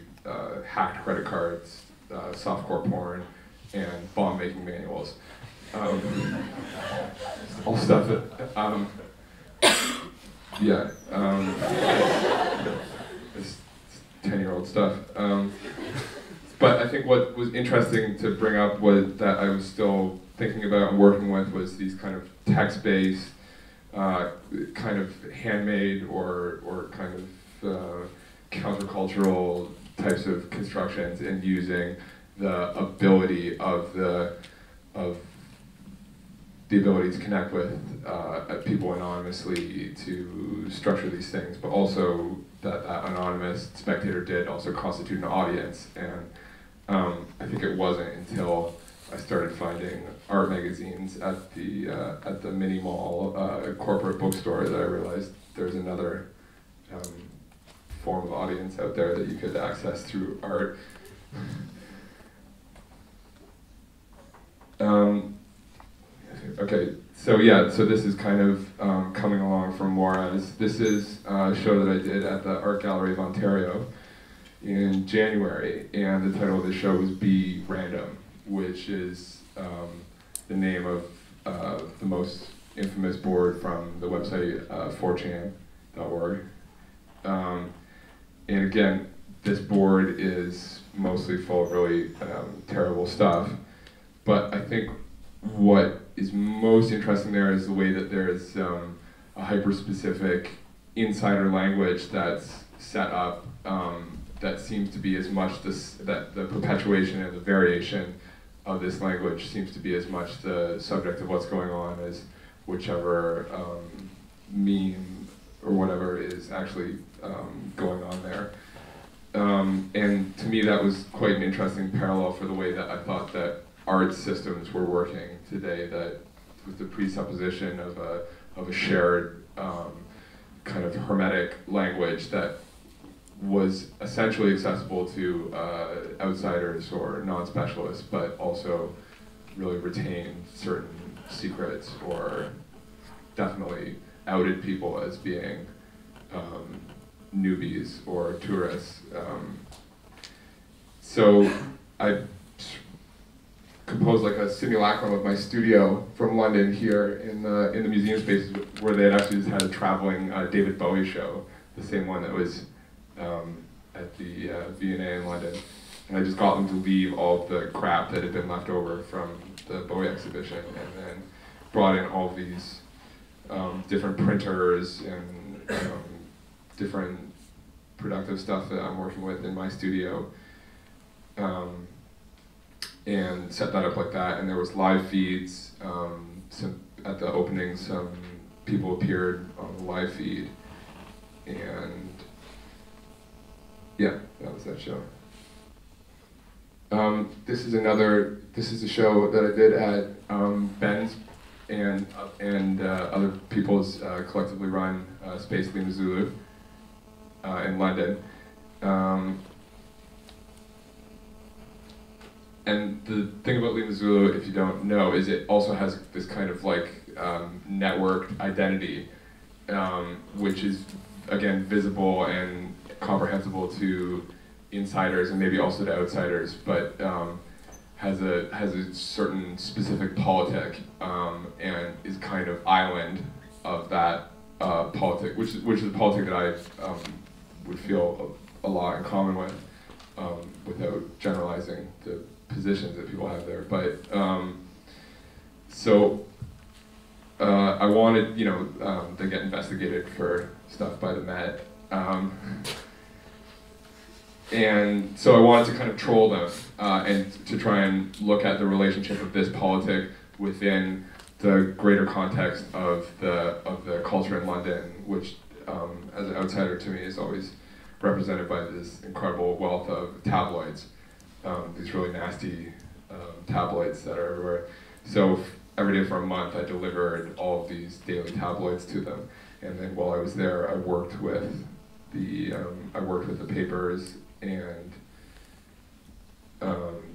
hacked credit cards, softcore porn, and bomb-making manuals. All stuff that, it's 10-year-old stuff. But I think what was interesting to bring up was that I was still thinking about and working with was these kind of text-based, kind of handmade or kind of countercultural types of constructions, and using the ability of the ability to connect with people anonymously to structure these things, but also that anonymous spectator did also constitute an audience. And I think it wasn't until I started finding art magazines at the mini mall corporate bookstore that I realized there's another form of audience out there that you could access through art. Okay, so yeah, so this is kind of coming along from Juarez. This is a show that I did at the Art Gallery of Ontario in January, and the title of the show was Be Random, which is the name of the most infamous board from the website 4chan.org. And again, this board is mostly full of really terrible stuff. But I think what is most interesting there is the way that there is a hyper-specific insider language that's set up that seems to be as much that the perpetuation and the variation of this language seems to be as much the subject of what's going on as whichever meme or whatever is actually going on there. And to me that was quite an interesting parallel for the way that I thought that art systems were working today, that with the presupposition of a shared kind of hermetic language that was essentially accessible to outsiders or non-specialists, but also really retained certain secrets or definitely outed people as being newbies or tourists. So I composed like a simulacrum of my studio from London here in the museum space, where they had actually just had a traveling David Bowie show, the same one that was at the Biennale in London. And I just got them to leave all the crap that had been left over from the Bowie exhibition, and then brought in all these different printers and different productive stuff that I'm working with in my studio. And set that up like that, and there was live feeds. At the opening, some people appeared on the live feed, and yeah, that was that show. This is a show that I did at Ben's and other people's collectively run space LimaZulu in London. And the thing about LimaZulu, if you don't know, is it also has this kind of like networked identity, which is, again, visible and comprehensible to insiders and maybe also to outsiders, but has a certain specific politic and is kind of island of that politic, which is a politic that I would feel a lot in common with, without generalizing the positions that people have there. But I wanted, you know, they get investigated for stuff by the Met. And so I wanted to kind of troll them and to try and look at the relationship of this politic within the greater context of the culture in London, which as an outsider to me is always represented by this incredible wealth of tabloids, these really nasty tabloids that are everywhere. So every day for a month I delivered all of these daily tabloids to them. And then while I was there, I worked with the papers and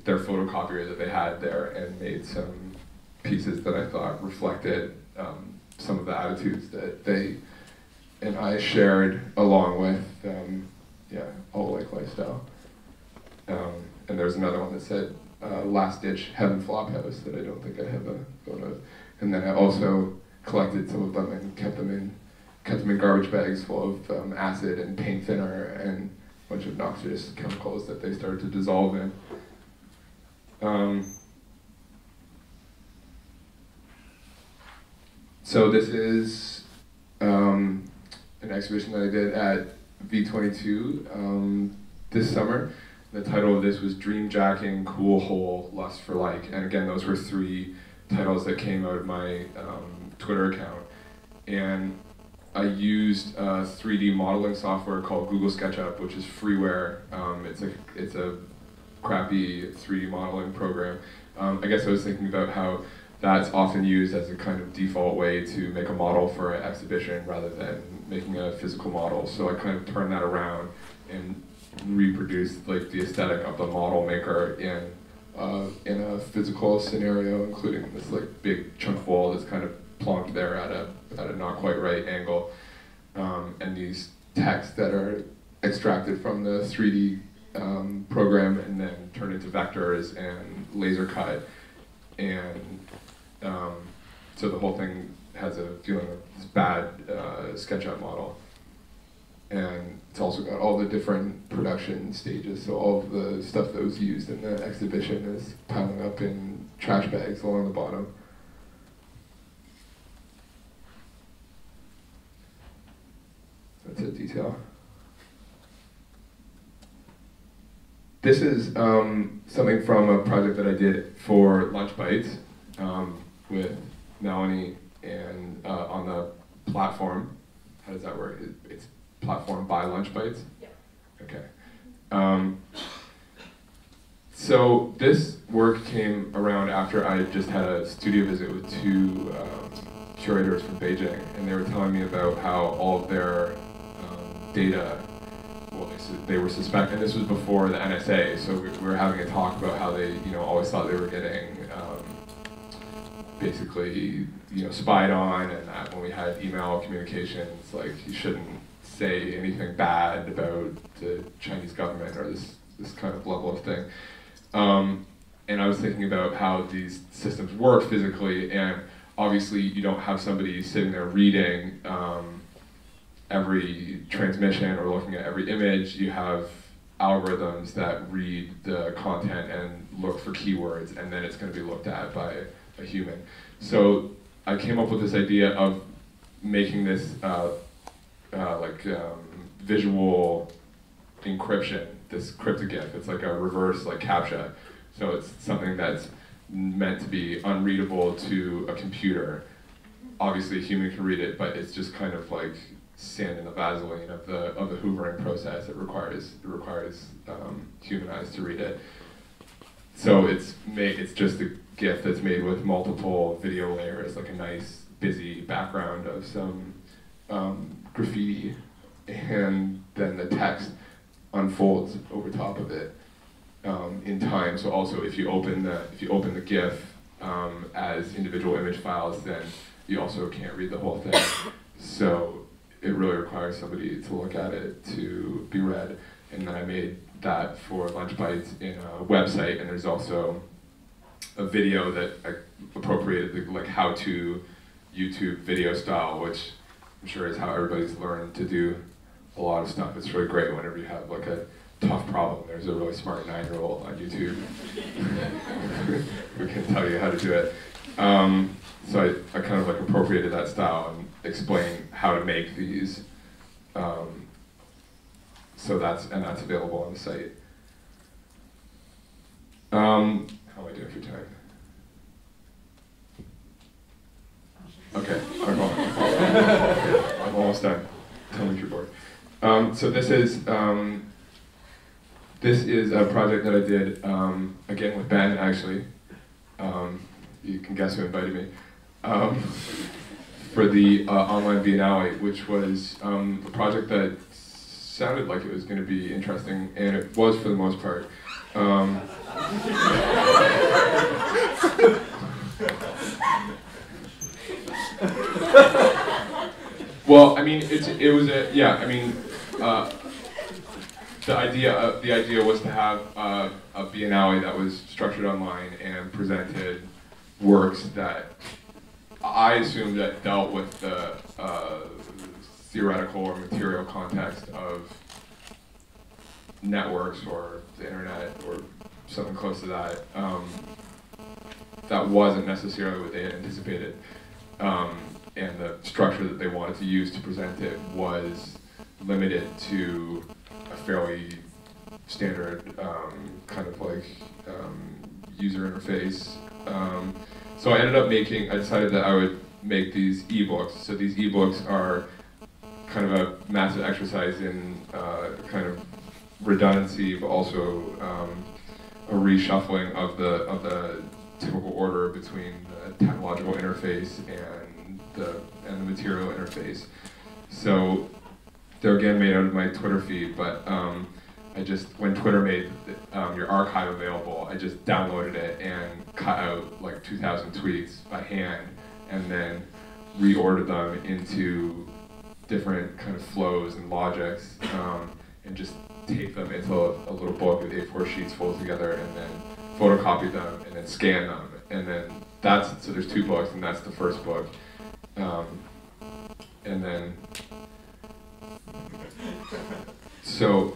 their photocopier that they had there, and made some pieces that I thought reflected some of the attitudes that they and I shared, along with all like lifestyle. And there's another one that said last ditch Heaven Flophouse that I don't think I have a photo of. And then I also collected some of them and kept them in garbage bags full of acid and paint thinner and a bunch of noxious chemicals that they started to dissolve in. So this is an exhibition that I did at V22 this summer. The title of this was Dream Jacking, Cool Hole, Lust for Like. And again, those were three titles that came out of my Twitter account. And I used 3D modeling software called Google SketchUp, which is freeware. It's a crappy 3D modeling program. I guess I was thinking about how that's often used as a kind of default way to make a model for an exhibition rather than making a physical model. So I kind of turned that around and reproduced like the aesthetic of the model maker in a physical scenario, including this like big chunk of wall that's kind of plonked there at a not quite right angle, and these texts that are extracted from the 3D program and then turned into vectors and laser cut, and so the whole thing has a feeling of this bad SketchUp model. And it's also got all the different production stages, so all of the stuff that was used in the exhibition is piling up in trash bags along the bottom. That's a detail. This is something from a project that I did for Lunch Bytes with Melanie and on the platform. How does that work? It's Platform by Lunch Bytes? Yeah. Okay. So this work came around after I just had a studio visit with two curators from Beijing, and they were telling me about how all of their data, well, they were suspecting, this was before the NSA, so we were having a talk about how they, you know, always thought they were getting basically, you know, spied on, and that when we had email communications, like, you shouldn't say anything bad about the Chinese government or this kind of level of thing. And I was thinking about how these systems work physically, and obviously you don't have somebody sitting there reading every transmission or looking at every image. You have algorithms that read the content and look for keywords, and then it's going to be looked at by a human. So I came up with this idea of making this visual encryption, this cryptograph. It's like a reverse like CAPTCHA. So it's something that's meant to be unreadable to a computer. Obviously a human can read it, but it's just kind of like sand in the Vaseline of the hoovering process. It requires human eyes to read it. So it's just a GIF that's made with multiple video layers, like a nice busy background of some graffiti, and then the text unfolds over top of it in time. So also, if you open the GIF as individual image files, then you also can't read the whole thing. So it really requires somebody to look at it to be read. And then I made that for Lunch Bytes in a website, and there's also a video that I appropriated, the, like, how-to YouTube video style, which I'm sure is how everybody's learned to do a lot of stuff. It's really great whenever you have like a tough problem. There's a really smart 9-year-old on YouTube who can tell you how to do it. So I kind of like appropriated that style and explained how to make these. So that's available on the site. How am I doing for time? Okay, I'm almost done. Tell me if you're bored. So this is a project that I did again with Ben, actually. You can guess who invited me for the online Biennale, which was a project that sounded like it was going to be interesting, and it was for the most part. Well, I mean, the idea was to have a Biennale that was structured online and presented works that I assumed that dealt with the theoretical or material context of networks or the internet or something close to that. That wasn't necessarily what they had anticipated. And the structure that they wanted to use to present it was limited to a fairly standard kind of like user interface. So I decided that I would make these ebooks. So these ebooks are kind of a massive exercise in kind of redundancy, but also a reshuffling of the typical order between the technological interface and the material interface. So they're again made out of my Twitter feed, but when Twitter made your archive available, I just downloaded it and cut out like 2,000 tweets by hand, and then reordered them into different kind of flows and logics, and just taped them into a little book with A4 sheets folded together, and then photocopied them, and then scanned them, and then so there's two books, and that's the first book. And then, so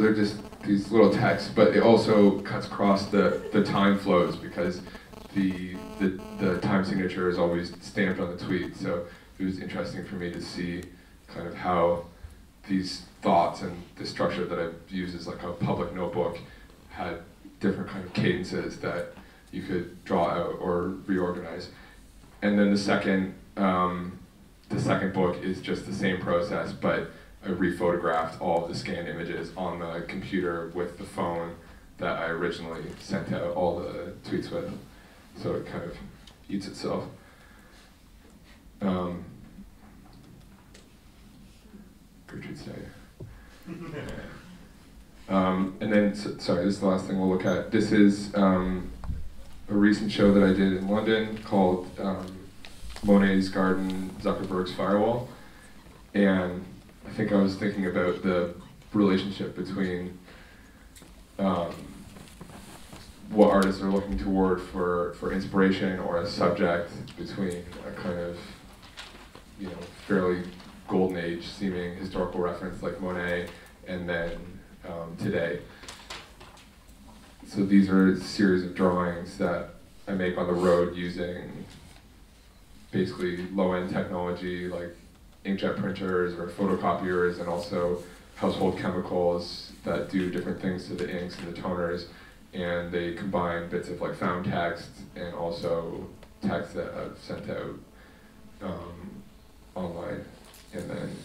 they're just these little texts, but it also cuts across the time flows, because the time signature is always stamped on the tweet, so it was interesting for me to see kind of how these thoughts and the structure that I've used as like a public notebook had different kind of cadences that you could draw out or reorganize. And then the second book is just the same process, but I re-photographed all of the scanned images on the computer with the phone that I originally sent out all the tweets with. So it kind of eats itself. Gertrude Steyer. And then, sorry, this is the last thing we'll look at. This is a recent show that I did in London called Monet's Garden, Zuckerberg's Firewall. And I think I was thinking about the relationship between what artists are looking toward for inspiration or a subject, between a kind of, you know, fairly golden age seeming historical reference like Monet, and then today. So these are a series of drawings that I make on the road using basically low-end technology like inkjet printers or photocopiers, and also household chemicals that do different things to the inks and the toners, and they combine bits of like found text and also text that I've sent out online, and then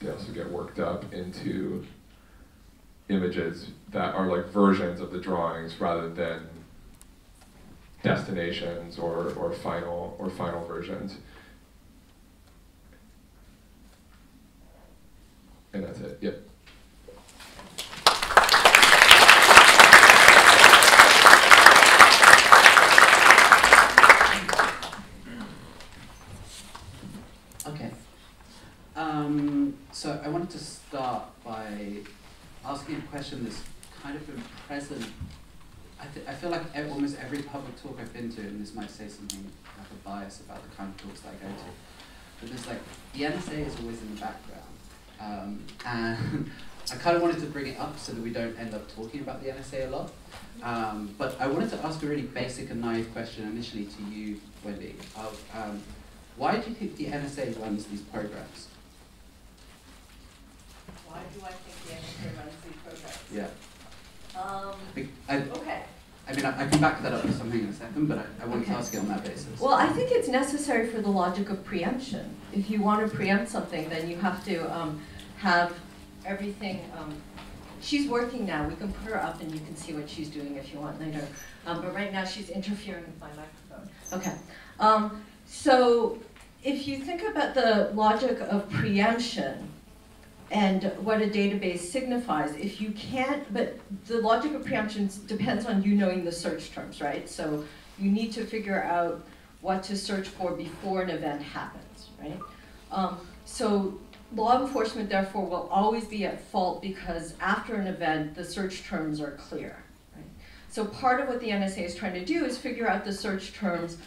they also get worked up into images that are like versions of the drawings rather than destinations or final versions. And that's it. Yep. I wanted to start by asking a question that's kind of been present. I feel like almost every public talk I've been to, and this might say something like a bias about the kind of talks that I go to, but it's like the NSA is always in the background. And I kind of wanted to bring it up so that we don't end up talking about the NSA a lot. But I wanted to ask a really basic and naive question initially to you, Wendy, of why do you think the NSA runs these programs? Why do I think the NSA runs these programs? Yeah. I can back that up with something in a second, but I wanted to ask you on that basis. Well, I think it's necessary for the logic of preemption. If you want to preempt something, then you have to have everything. She's working now. We can put her up and you can see what she's doing if you want later. But right now she's interfering with my microphone. Okay. So if you think about the logic of preemption, and what a database signifies. If you can't, but the logic of preemption depends on you knowing the search terms, right? So you need to figure out what to search for before an event happens, right? So law enforcement, therefore, will always be at fault because after an event, the search terms are clear, right? So part of what the NSA is trying to do is figure out the search terms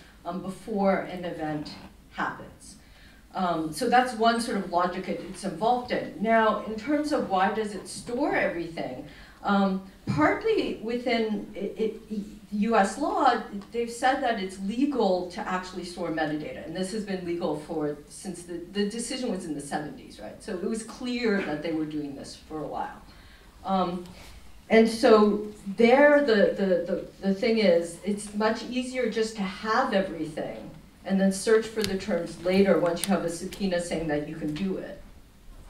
before an event happens. So that's one sort of logic it's involved in. Now, in terms of why does it store everything, partly within US law, they've said that it's legal to actually store metadata. And this has been legal since the decision was in the 70s, right? So it was clear that they were doing this for a while. And so there, the thing is, it's much easier just to have everything and then search for the terms later once you have a subpoena saying that you can do it.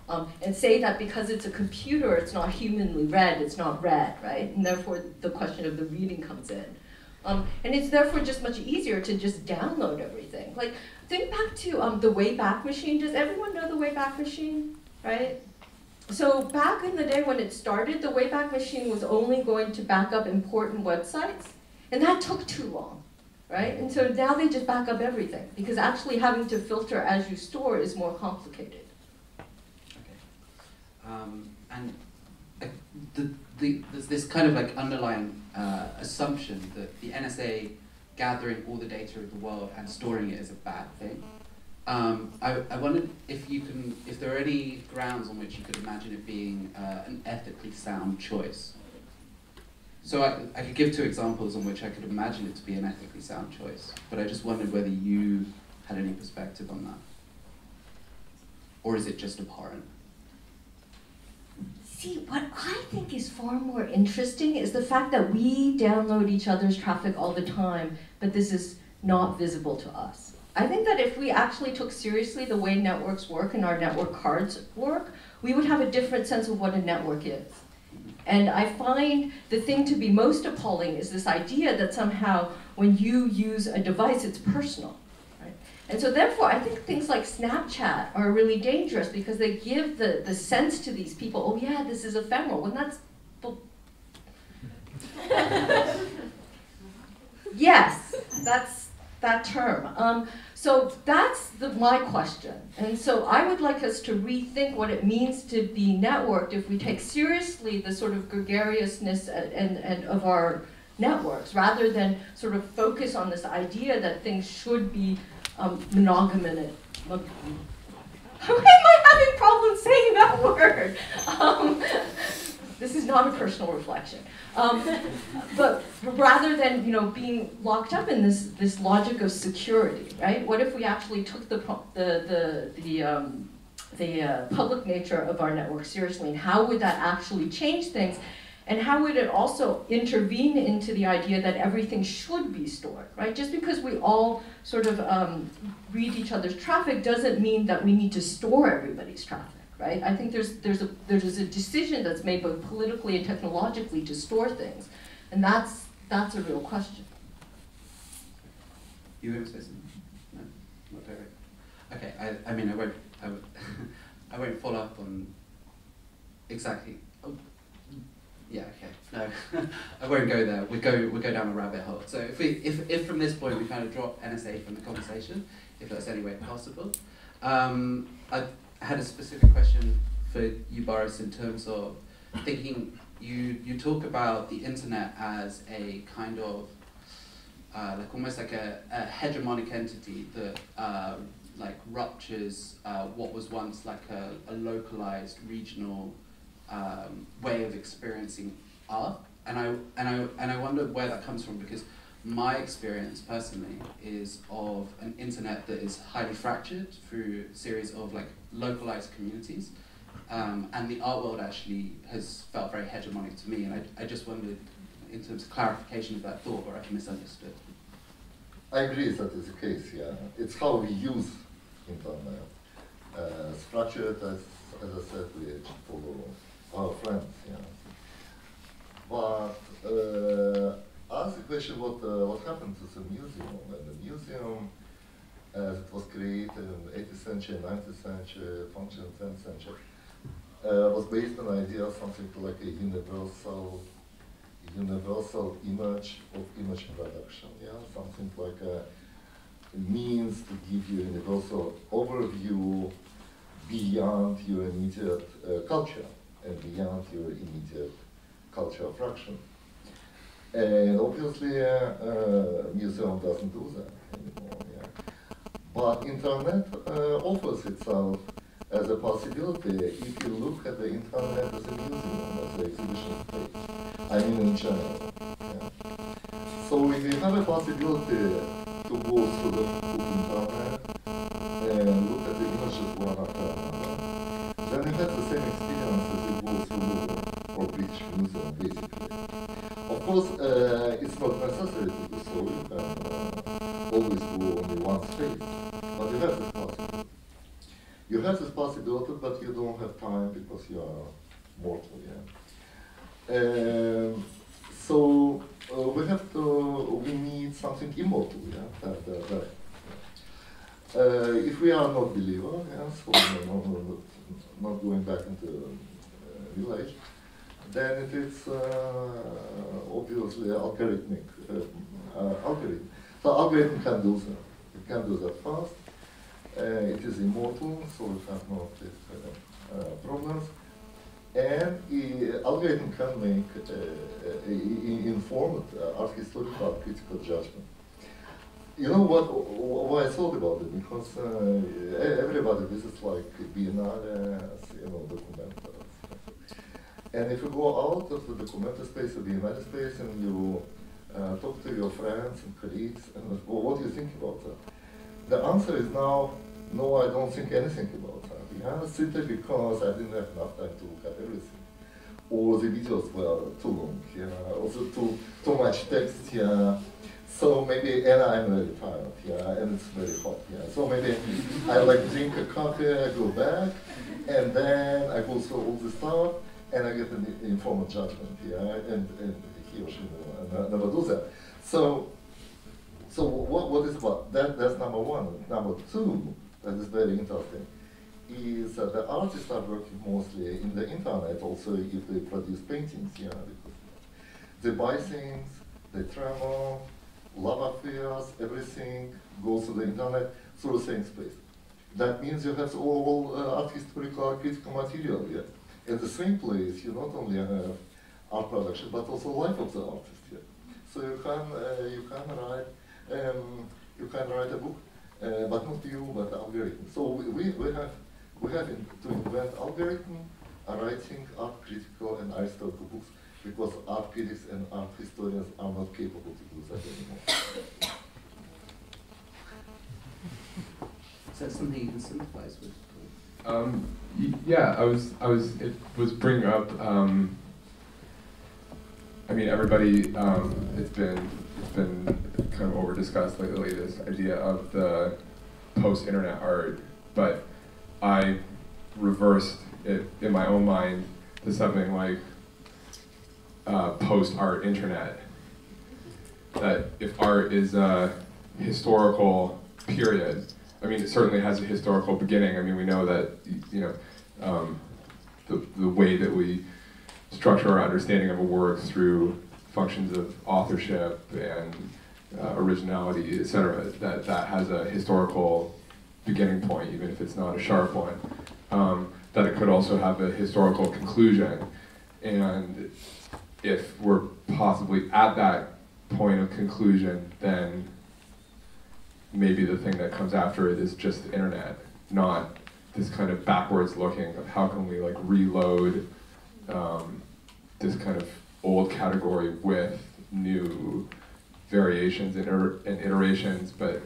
And say that because it's a computer, it's not humanly read, it's not read, right? And therefore, the question of the reading comes in. And it's therefore just much easier to just download everything. Like, think back to the Wayback Machine. Does everyone know the Wayback Machine, right? So back in the day when it started, the Wayback Machine was only going to back up important websites, and that took too long. Right? And so now they just back up everything, because actually having to filter as you store is more complicated. Okay. And there's this kind of like underlying assumption that the NSA gathering all the data of the world and storing it is a bad thing. I wondered if there are any grounds on which you could imagine it being an ethically sound choice. So I could give two examples on which I could imagine it to be an ethically sound choice, but I just wondered whether you had any perspective on that. Or is it just abhorrent? See, what I think is far more interesting is the fact that we download each other's traffic all the time, but this is not visible to us. I think that if we actually took seriously the way networks work and our network cards work, we would have a different sense of what a network is. And I find the thing to be most appalling is this idea that somehow when you use a device, it's personal. Right? And so therefore, I think things like Snapchat are really dangerous because they give the sense to these people, oh yeah, this is ephemeral, when that's... Yes, that's that term. So that's my question. And so I would like us to rethink what it means to be networked if we take seriously the sort of gregariousness and of our networks, rather than sort of focus on this idea that things should be monogamous. Why am I having problems saying that word? This is not a personal reflection, but rather than being locked up in this logic of security, right? What if we actually took the public nature of our network seriously, and how would that actually change things, and how would it also intervene into the idea that everything should be stored, right? Just because we all sort of read each other's traffic doesn't mean that we need to store everybody's traffic. Right? I think there's a decision that's made both politically and technologically to store things, and that's a real question. You were going to say something? No, not very. Okay, I won't follow up on exactly. Oh, yeah, okay, no, I won't go there. We go down a rabbit hole. So if from this point we kind of drop NSA from the conversation, if that's any way possible, I had a specific question for you, Boris, in terms of thinking, you talk about the internet as a kind of, like almost like a hegemonic entity that like ruptures what was once like a localized regional way of experiencing art. And I wonder where that comes from, because my experience personally is of an internet that is highly fractured through a series of like localized communities, and the art world actually has felt very hegemonic to me, and I just wondered in terms of clarification of that thought, or I misunderstood. I agree that is the case, yeah. It's how we use internet. Structured, as I said, we follow our friends, yeah. But ask the question what happened to the museum. And the museum, as it was created in the 18th century, 19th century, functioned 10th century, was based on the idea of something like a universal image of image production. Yeah, something like a means to give you a universal overview beyond your immediate culture and beyond your immediate culture fraction. And obviously, museum doesn't do that anymore. Yeah. But internet offers itself as a possibility. If you look at the internet as a museum, as an exhibition space, I mean in general. Yeah. So if you have a possibility to go through the internet and look at the images one after another, then you have the same experience as you go through the British Museum, basically. Of course, it's not necessary to do so. You can always go only one space, but you have this possibility. You have this possibility, but you don't have time because you are mortal. Yeah. So we have to. We need something immortal. Yeah. If we are not believer, yeah, so not going back into village. Then it is obviously algorithmic. Algorithm. So algorithm can do that. It can do that fast. It is immortal, so it has no problems. And algorithm can make informed art historical, critical judgment. You know what I thought about it? Because everybody visits like Biennale, you know, documentary. And if you go out of the documentary space or the United States and you talk to your friends and colleagues, and what do you think about that? The answer is now, no, I don't think anything about that. Yeah? Simply because I didn't have enough time to look at everything. Or the videos were too long, yeah? Also too much text, yeah? So maybe, and I'm really tired, yeah? And it's very hot, yeah? So maybe I like drink a coffee, I go back, and then I go through all this stuff, and I get an informal judgment, yeah, and he or she will never do that. So what is about? That's number one. Number two, that is very interesting, is that the artists are working mostly in the internet also if they produce paintings, yeah, because they buy things, they travel, love affairs, everything goes to the internet through the same space. That means you have all art historical, critical material, yeah. At the same place, you not only have art production, but also life of the artist. Yeah. So you can write a book, but not you, but algorithm. So we have to invent algorithm, writing art critical and historical books, because art critics and art historians are not capable to do that anymore. Is that something you can sympathize with? Yeah, it was bringing up, I mean, everybody, it's been kind of over-discussed lately, this idea of the post-internet art, but I reversed it in my own mind to something like post-art internet, that if art is a historical period, I mean, it certainly has a historical beginning. I mean, we know that, you know, the way that we structure our understanding of a work through functions of authorship and originality, etc., that has a historical beginning point, even if it's not a sharp one. that it could also have a historical conclusion. And if we're possibly at that point of conclusion, then maybe the thing that comes after it is just the internet, not this kind of backwards looking of how can we like reload this kind of old category with new variations and iterations, but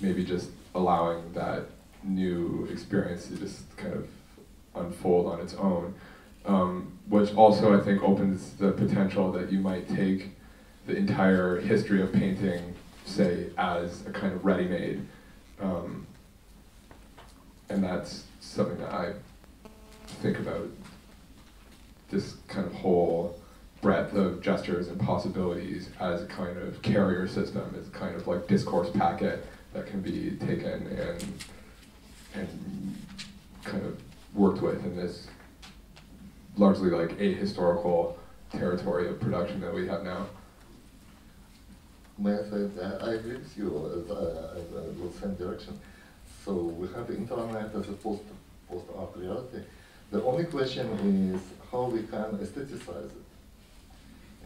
maybe just allowing that new experience to just kind of unfold on its own, which also I think opens the potential that you might take the entire history of painting, say, as a kind of ready-made, and that's something that I think about, this kind of whole breadth of gestures and possibilities as a kind of carrier system, as kind of like discourse packet that can be taken and kind of worked with in this largely like ahistorical territory of production that we have now. May I say that I agree with you as the same direction. So we have the internet as a post-art reality. The only question is how we can aestheticize it.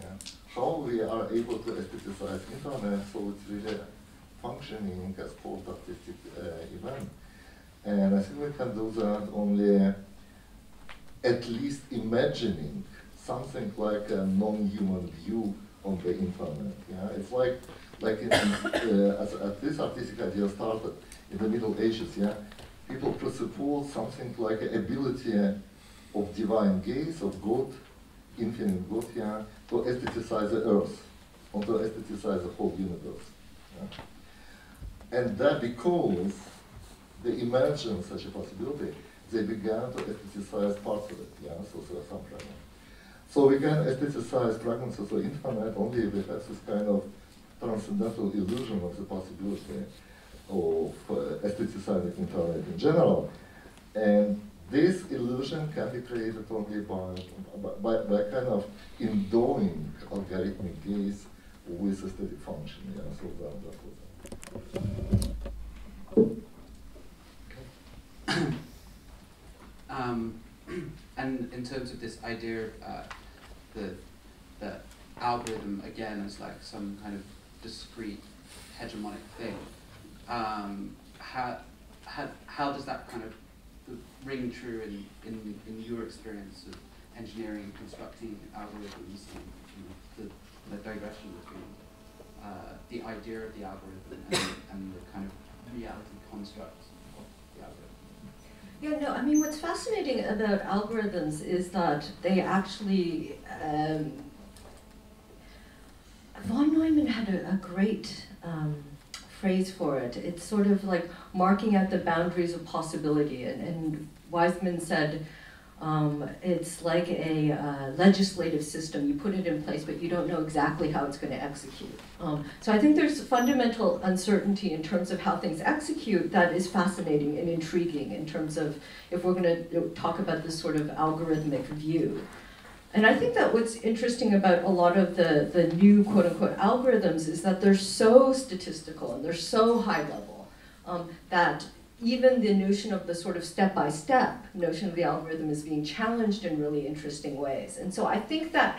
Yeah. How we are able to aestheticize internet so it's really functioning as post-artistic event. And I think we can do that only at least imagining something like a non-human view on the internet. Yeah? It's like in, as this artistic idea started in the Middle Ages. Yeah, people presuppose something like an ability of divine gaze, of God, infinite God, yeah, to aestheticize the earth, or to aestheticize the whole universe. Yeah? And that because they imagined such a possibility, they began to aestheticize parts of it. Yeah? So there are some problems. So we can aestheticize fragments of the infinite only if we have this kind of transcendental illusion of the possibility of aestheticizing internet in general. And this illusion can be created only by kind of endowing algorithmic gaze with aesthetic function. Yeah, so that was that. And in terms of this idea of the algorithm, again, as like some kind of discrete hegemonic thing, how does that kind of ring true in your experience of engineering and constructing algorithms, and the digression between the idea of the algorithm and the kind of reality constructs of the algorithm? Yeah, no, I mean, what's fascinating about algorithms is that they actually, von Neumann had a great phrase for it. It's sort of like marking out the boundaries of possibility. And Weizmann said, it's like a legislative system. You put it in place, but you don't know exactly how it's going to execute. So I think there's fundamental uncertainty in terms of how things execute that is fascinating and intriguing in terms of if we're going to talk about this sort of algorithmic view. And I think that what's interesting about a lot of the new quote-unquote algorithms is that they're so statistical and they're so high-level that even the notion of the sort of step-by-step notion of the algorithm is being challenged in really interesting ways. And so I think that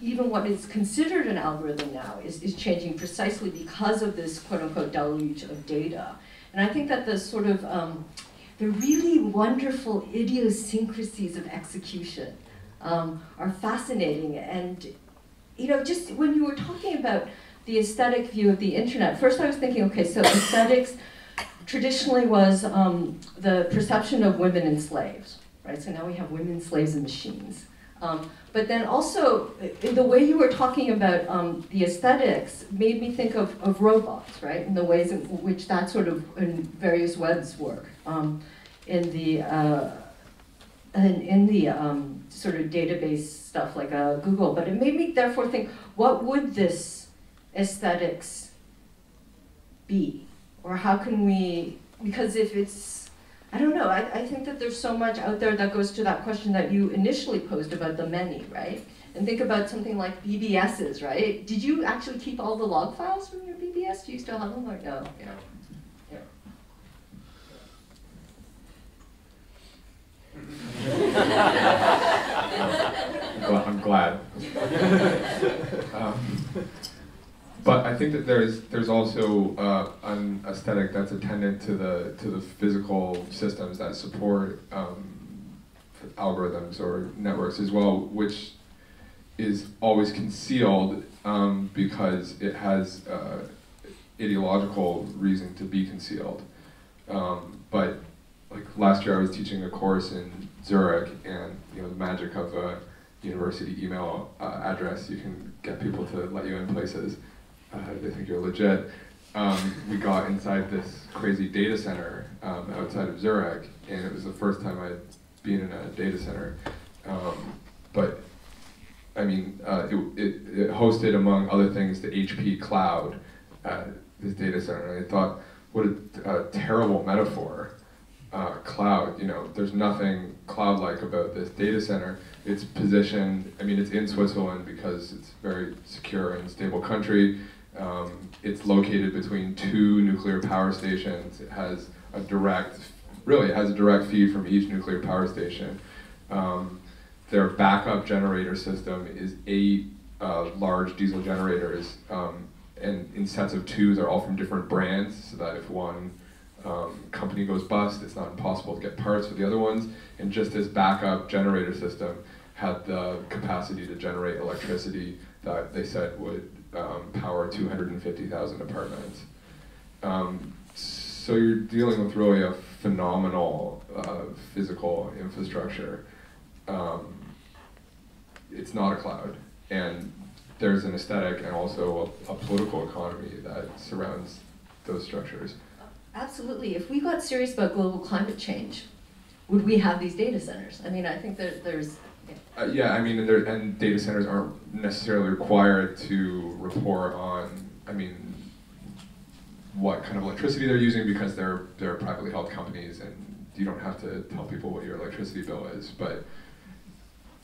even what is considered an algorithm now is changing precisely because of this quote-unquote deluge of data. And I think that the sort of, the really wonderful idiosyncrasies of execution are fascinating. And, you know, just when you were talking about the aesthetic view of the internet, first I was thinking, okay, so aesthetics traditionally was the perception of women and slaves, right? So now we have women, slaves, and machines. But then also, the way you were talking about the aesthetics made me think of robots, right? And the ways in which that sort of, in various webs work, in the sort of database stuff like Google. But it made me therefore think, what would this aesthetics be? Or how can we, because if it's, I don't know, I think that there's so much out there that goes to that question that you initially posed about the many, right? And think about something like BBSs, right? Did you actually keep all the log files from your BBS? Do you still have them or no? Yeah. I'm glad. But I think that there's also an aesthetic that's attendant to the physical systems that support algorithms or networks as well, which is always concealed because it has ideological reason to be concealed. But like last year, I was teaching a course in Zurich, and you know the magic of a university email address, you can get people to let you in places. They think you're legit. We got inside this crazy data center outside of Zurich, and it was the first time I'd been in a data center. But I mean, it hosted, among other things, the HP cloud, this data center. And I thought, what a terrible metaphor. Cloud, you know, there's nothing cloud-like about this data center. It's positioned, I mean, it's in Switzerland because it's a very secure and stable country. It's located between two nuclear power stations. It has a direct, really, it has a direct feed from each nuclear power station. Their backup generator system is 8 large diesel generators, and in sets of 2, they're all from different brands, so that if one company goes bust, it's not impossible to get parts for the other ones. And just this backup generator system had the capacity to generate electricity that they said would power 250,000 apartments. So you're dealing with really a phenomenal physical infrastructure. It's not a cloud, and there's an aesthetic and also a political economy that surrounds those structures. Absolutely. If we got serious about global climate change, would we have these data centers? I mean, I think that there's... Yeah, I mean, and data centers aren't necessarily required to report on, I mean, what kind of electricity they're using, because they're privately held companies and you don't have to tell people what your electricity bill is. But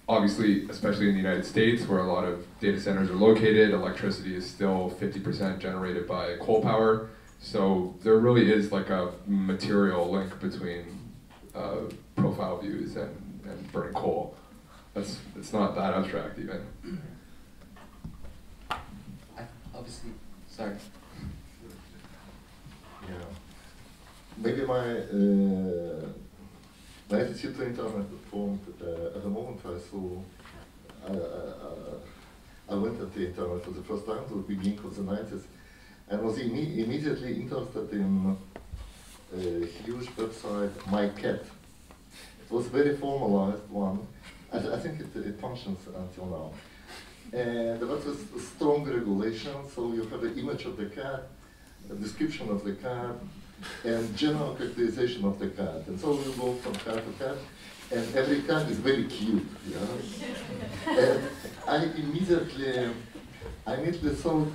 obviously, especially in the United States, where a lot of data centers are located, electricity is still 50% generated by coal power. So there really is like a material link between profile views and burning coal. It's not that abstract even. Obviously, sorry. Yeah. Maybe my attitude to internet formed at the moment I saw. I went at the internet for the first time to the beginning of the 90s. And was immediately interested in a huge website, My Cat. It was a very formalized one. I think it functions until now. And there was a strong regulation, so you have an image of the cat, a description of the cat, and general characterization of the cat. And so we go from cat to cat, and every cat is very cute. Yeah? And I immediately thought,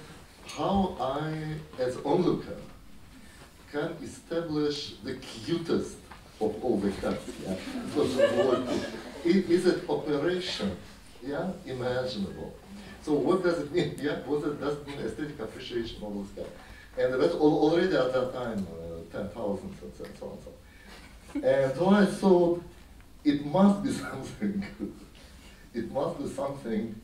how I, as onlooker, can establish the cutest of all the cats, yeah? Is it operation, yeah, imaginable? So what does it mean, yeah? What does it mean, aesthetic appreciation of those cats? And that's already at that time, 10,000 and so on and so on. And so I thought, it must be something good. It must be something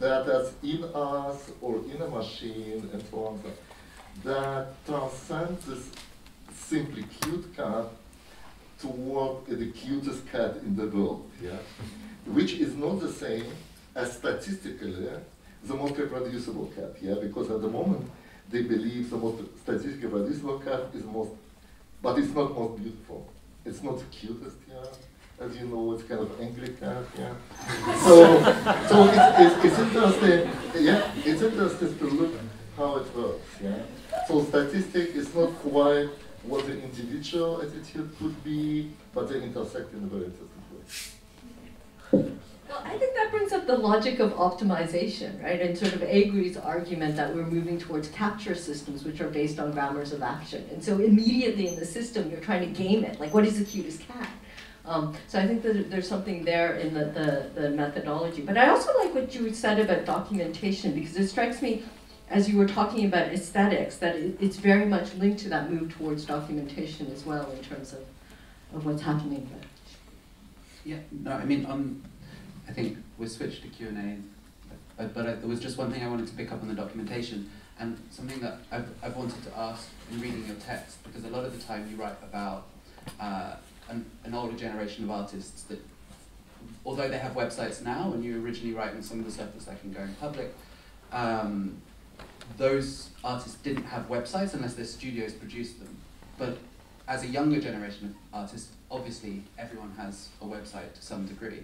that is in us or in a machine and so on, that transcends this simply cute cat toward the cutest cat in the world, yeah? Which is not the same as statistically the most reproducible cat, yeah? Because at the moment they believe the most statistically reproducible cat is most, but it's not most beautiful. It's not the cutest, yeah? As you know, it's kind of angry cat, yeah. So it's interesting, yeah. It's interesting to look how it works, yeah. So statistic is not quite what the individual attitude could be, but they intersect in a very interesting way. Well, I think that brings up the logic of optimization, right? And sort of Agri's argument that we're moving towards capture systems, which are based on grammars of action. And so immediately in the system, you're trying to game it. Like, what is the cutest cat? So I think that there's something there in the methodology. But I also like what you said about documentation, because it strikes me, as you were talking about aesthetics, that it's very much linked to that move towards documentation as well in terms of what's happening. Yeah, no, I mean, I think we'll switch to Q&A, but there was just one thing I wanted to pick up on the documentation, and something that I've wanted to ask in reading your text, because a lot of the time you write about an older generation of artists that, although they have websites now, and you originally write in some of the stuff that's like in Going Public, those artists didn't have websites unless their studios produced them. But as a younger generation of artists, obviously everyone has a website to some degree.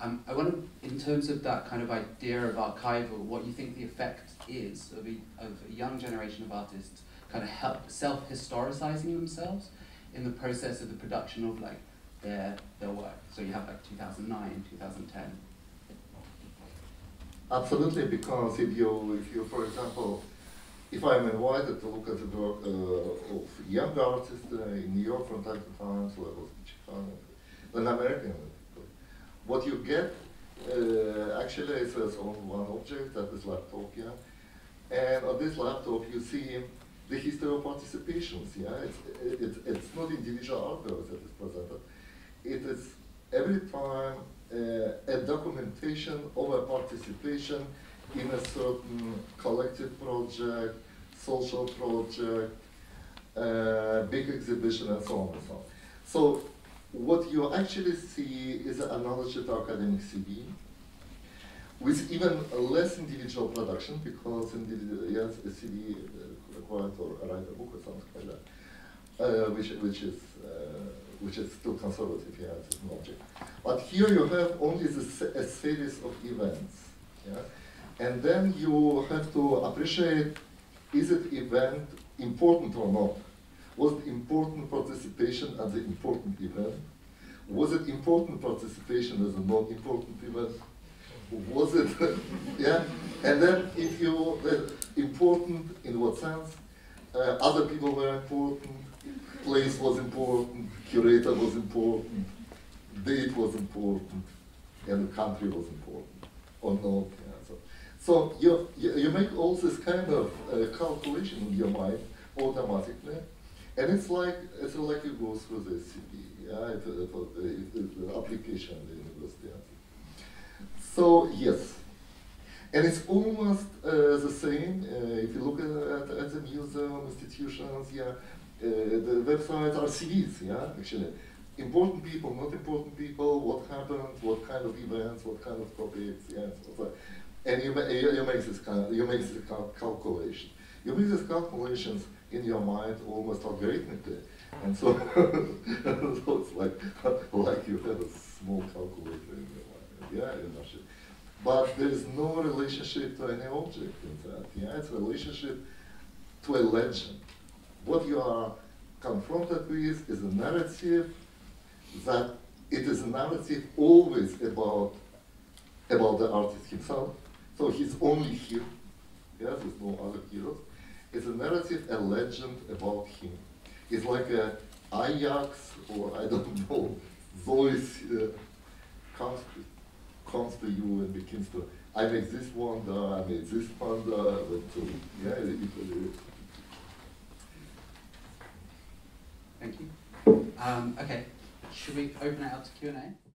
I wonder, in terms of that kind of idea of archival, what you think the effect is of a young generation of artists kind of self-historicizing themselves in the process of the production of like their work. So you have like 2009, 2010. Absolutely, because if you, for example, if I'm invited to look at the work of young artists in New York from time to time, so I was in Chicago, then American. What you get actually is on one object, that is laptop, yeah? And on this laptop you see the history of participations, yeah? It's not individual artworks that is presented. It is every time a documentation of a participation in a certain collective project, social project, big exhibition, and so on and so on. So what you actually see is an analogy to academic CV, with even less individual production, because yes, a CV requires or write a book or something like that, which is still conservative, yeah, as an object. But here you have only a series of events, yeah? And then you have to appreciate, is it event important or not? Was it important participation at the important event? Was it important participation as a non-important event? Was it, yeah? And then if you, important in what sense? Other people were important, place was important, curator was important, date was important, and the country was important, or not. Yeah, so you make all this kind of calculation in your mind automatically. And it's like it goes through the CD, yeah, the application of the university. So yes, and it's almost the same if you look at the museum institutions. Yeah, the websites are CDs. Yeah, actually, important people, not important people, what happened, what kind of events, what kind of topics. Yeah, so, and you make this calculation. You make these calculations in your mind almost algorithmically, and so, so it's like you have a small calculator in your mind, yeah, but there is no relationship to any object in that, yeah, it's a relationship to a legend. What you are confronted with is a narrative that it is a narrative always about the artist himself, so he's only here, yeah, there's no other heroes. It's a narrative, a legend about him. It's like a Ajax, or I don't know, Zeus comes to you and begins to, I make this wonder, I made this wonder, but yeah, it. Thank you. Okay, should we open it up to Q&A?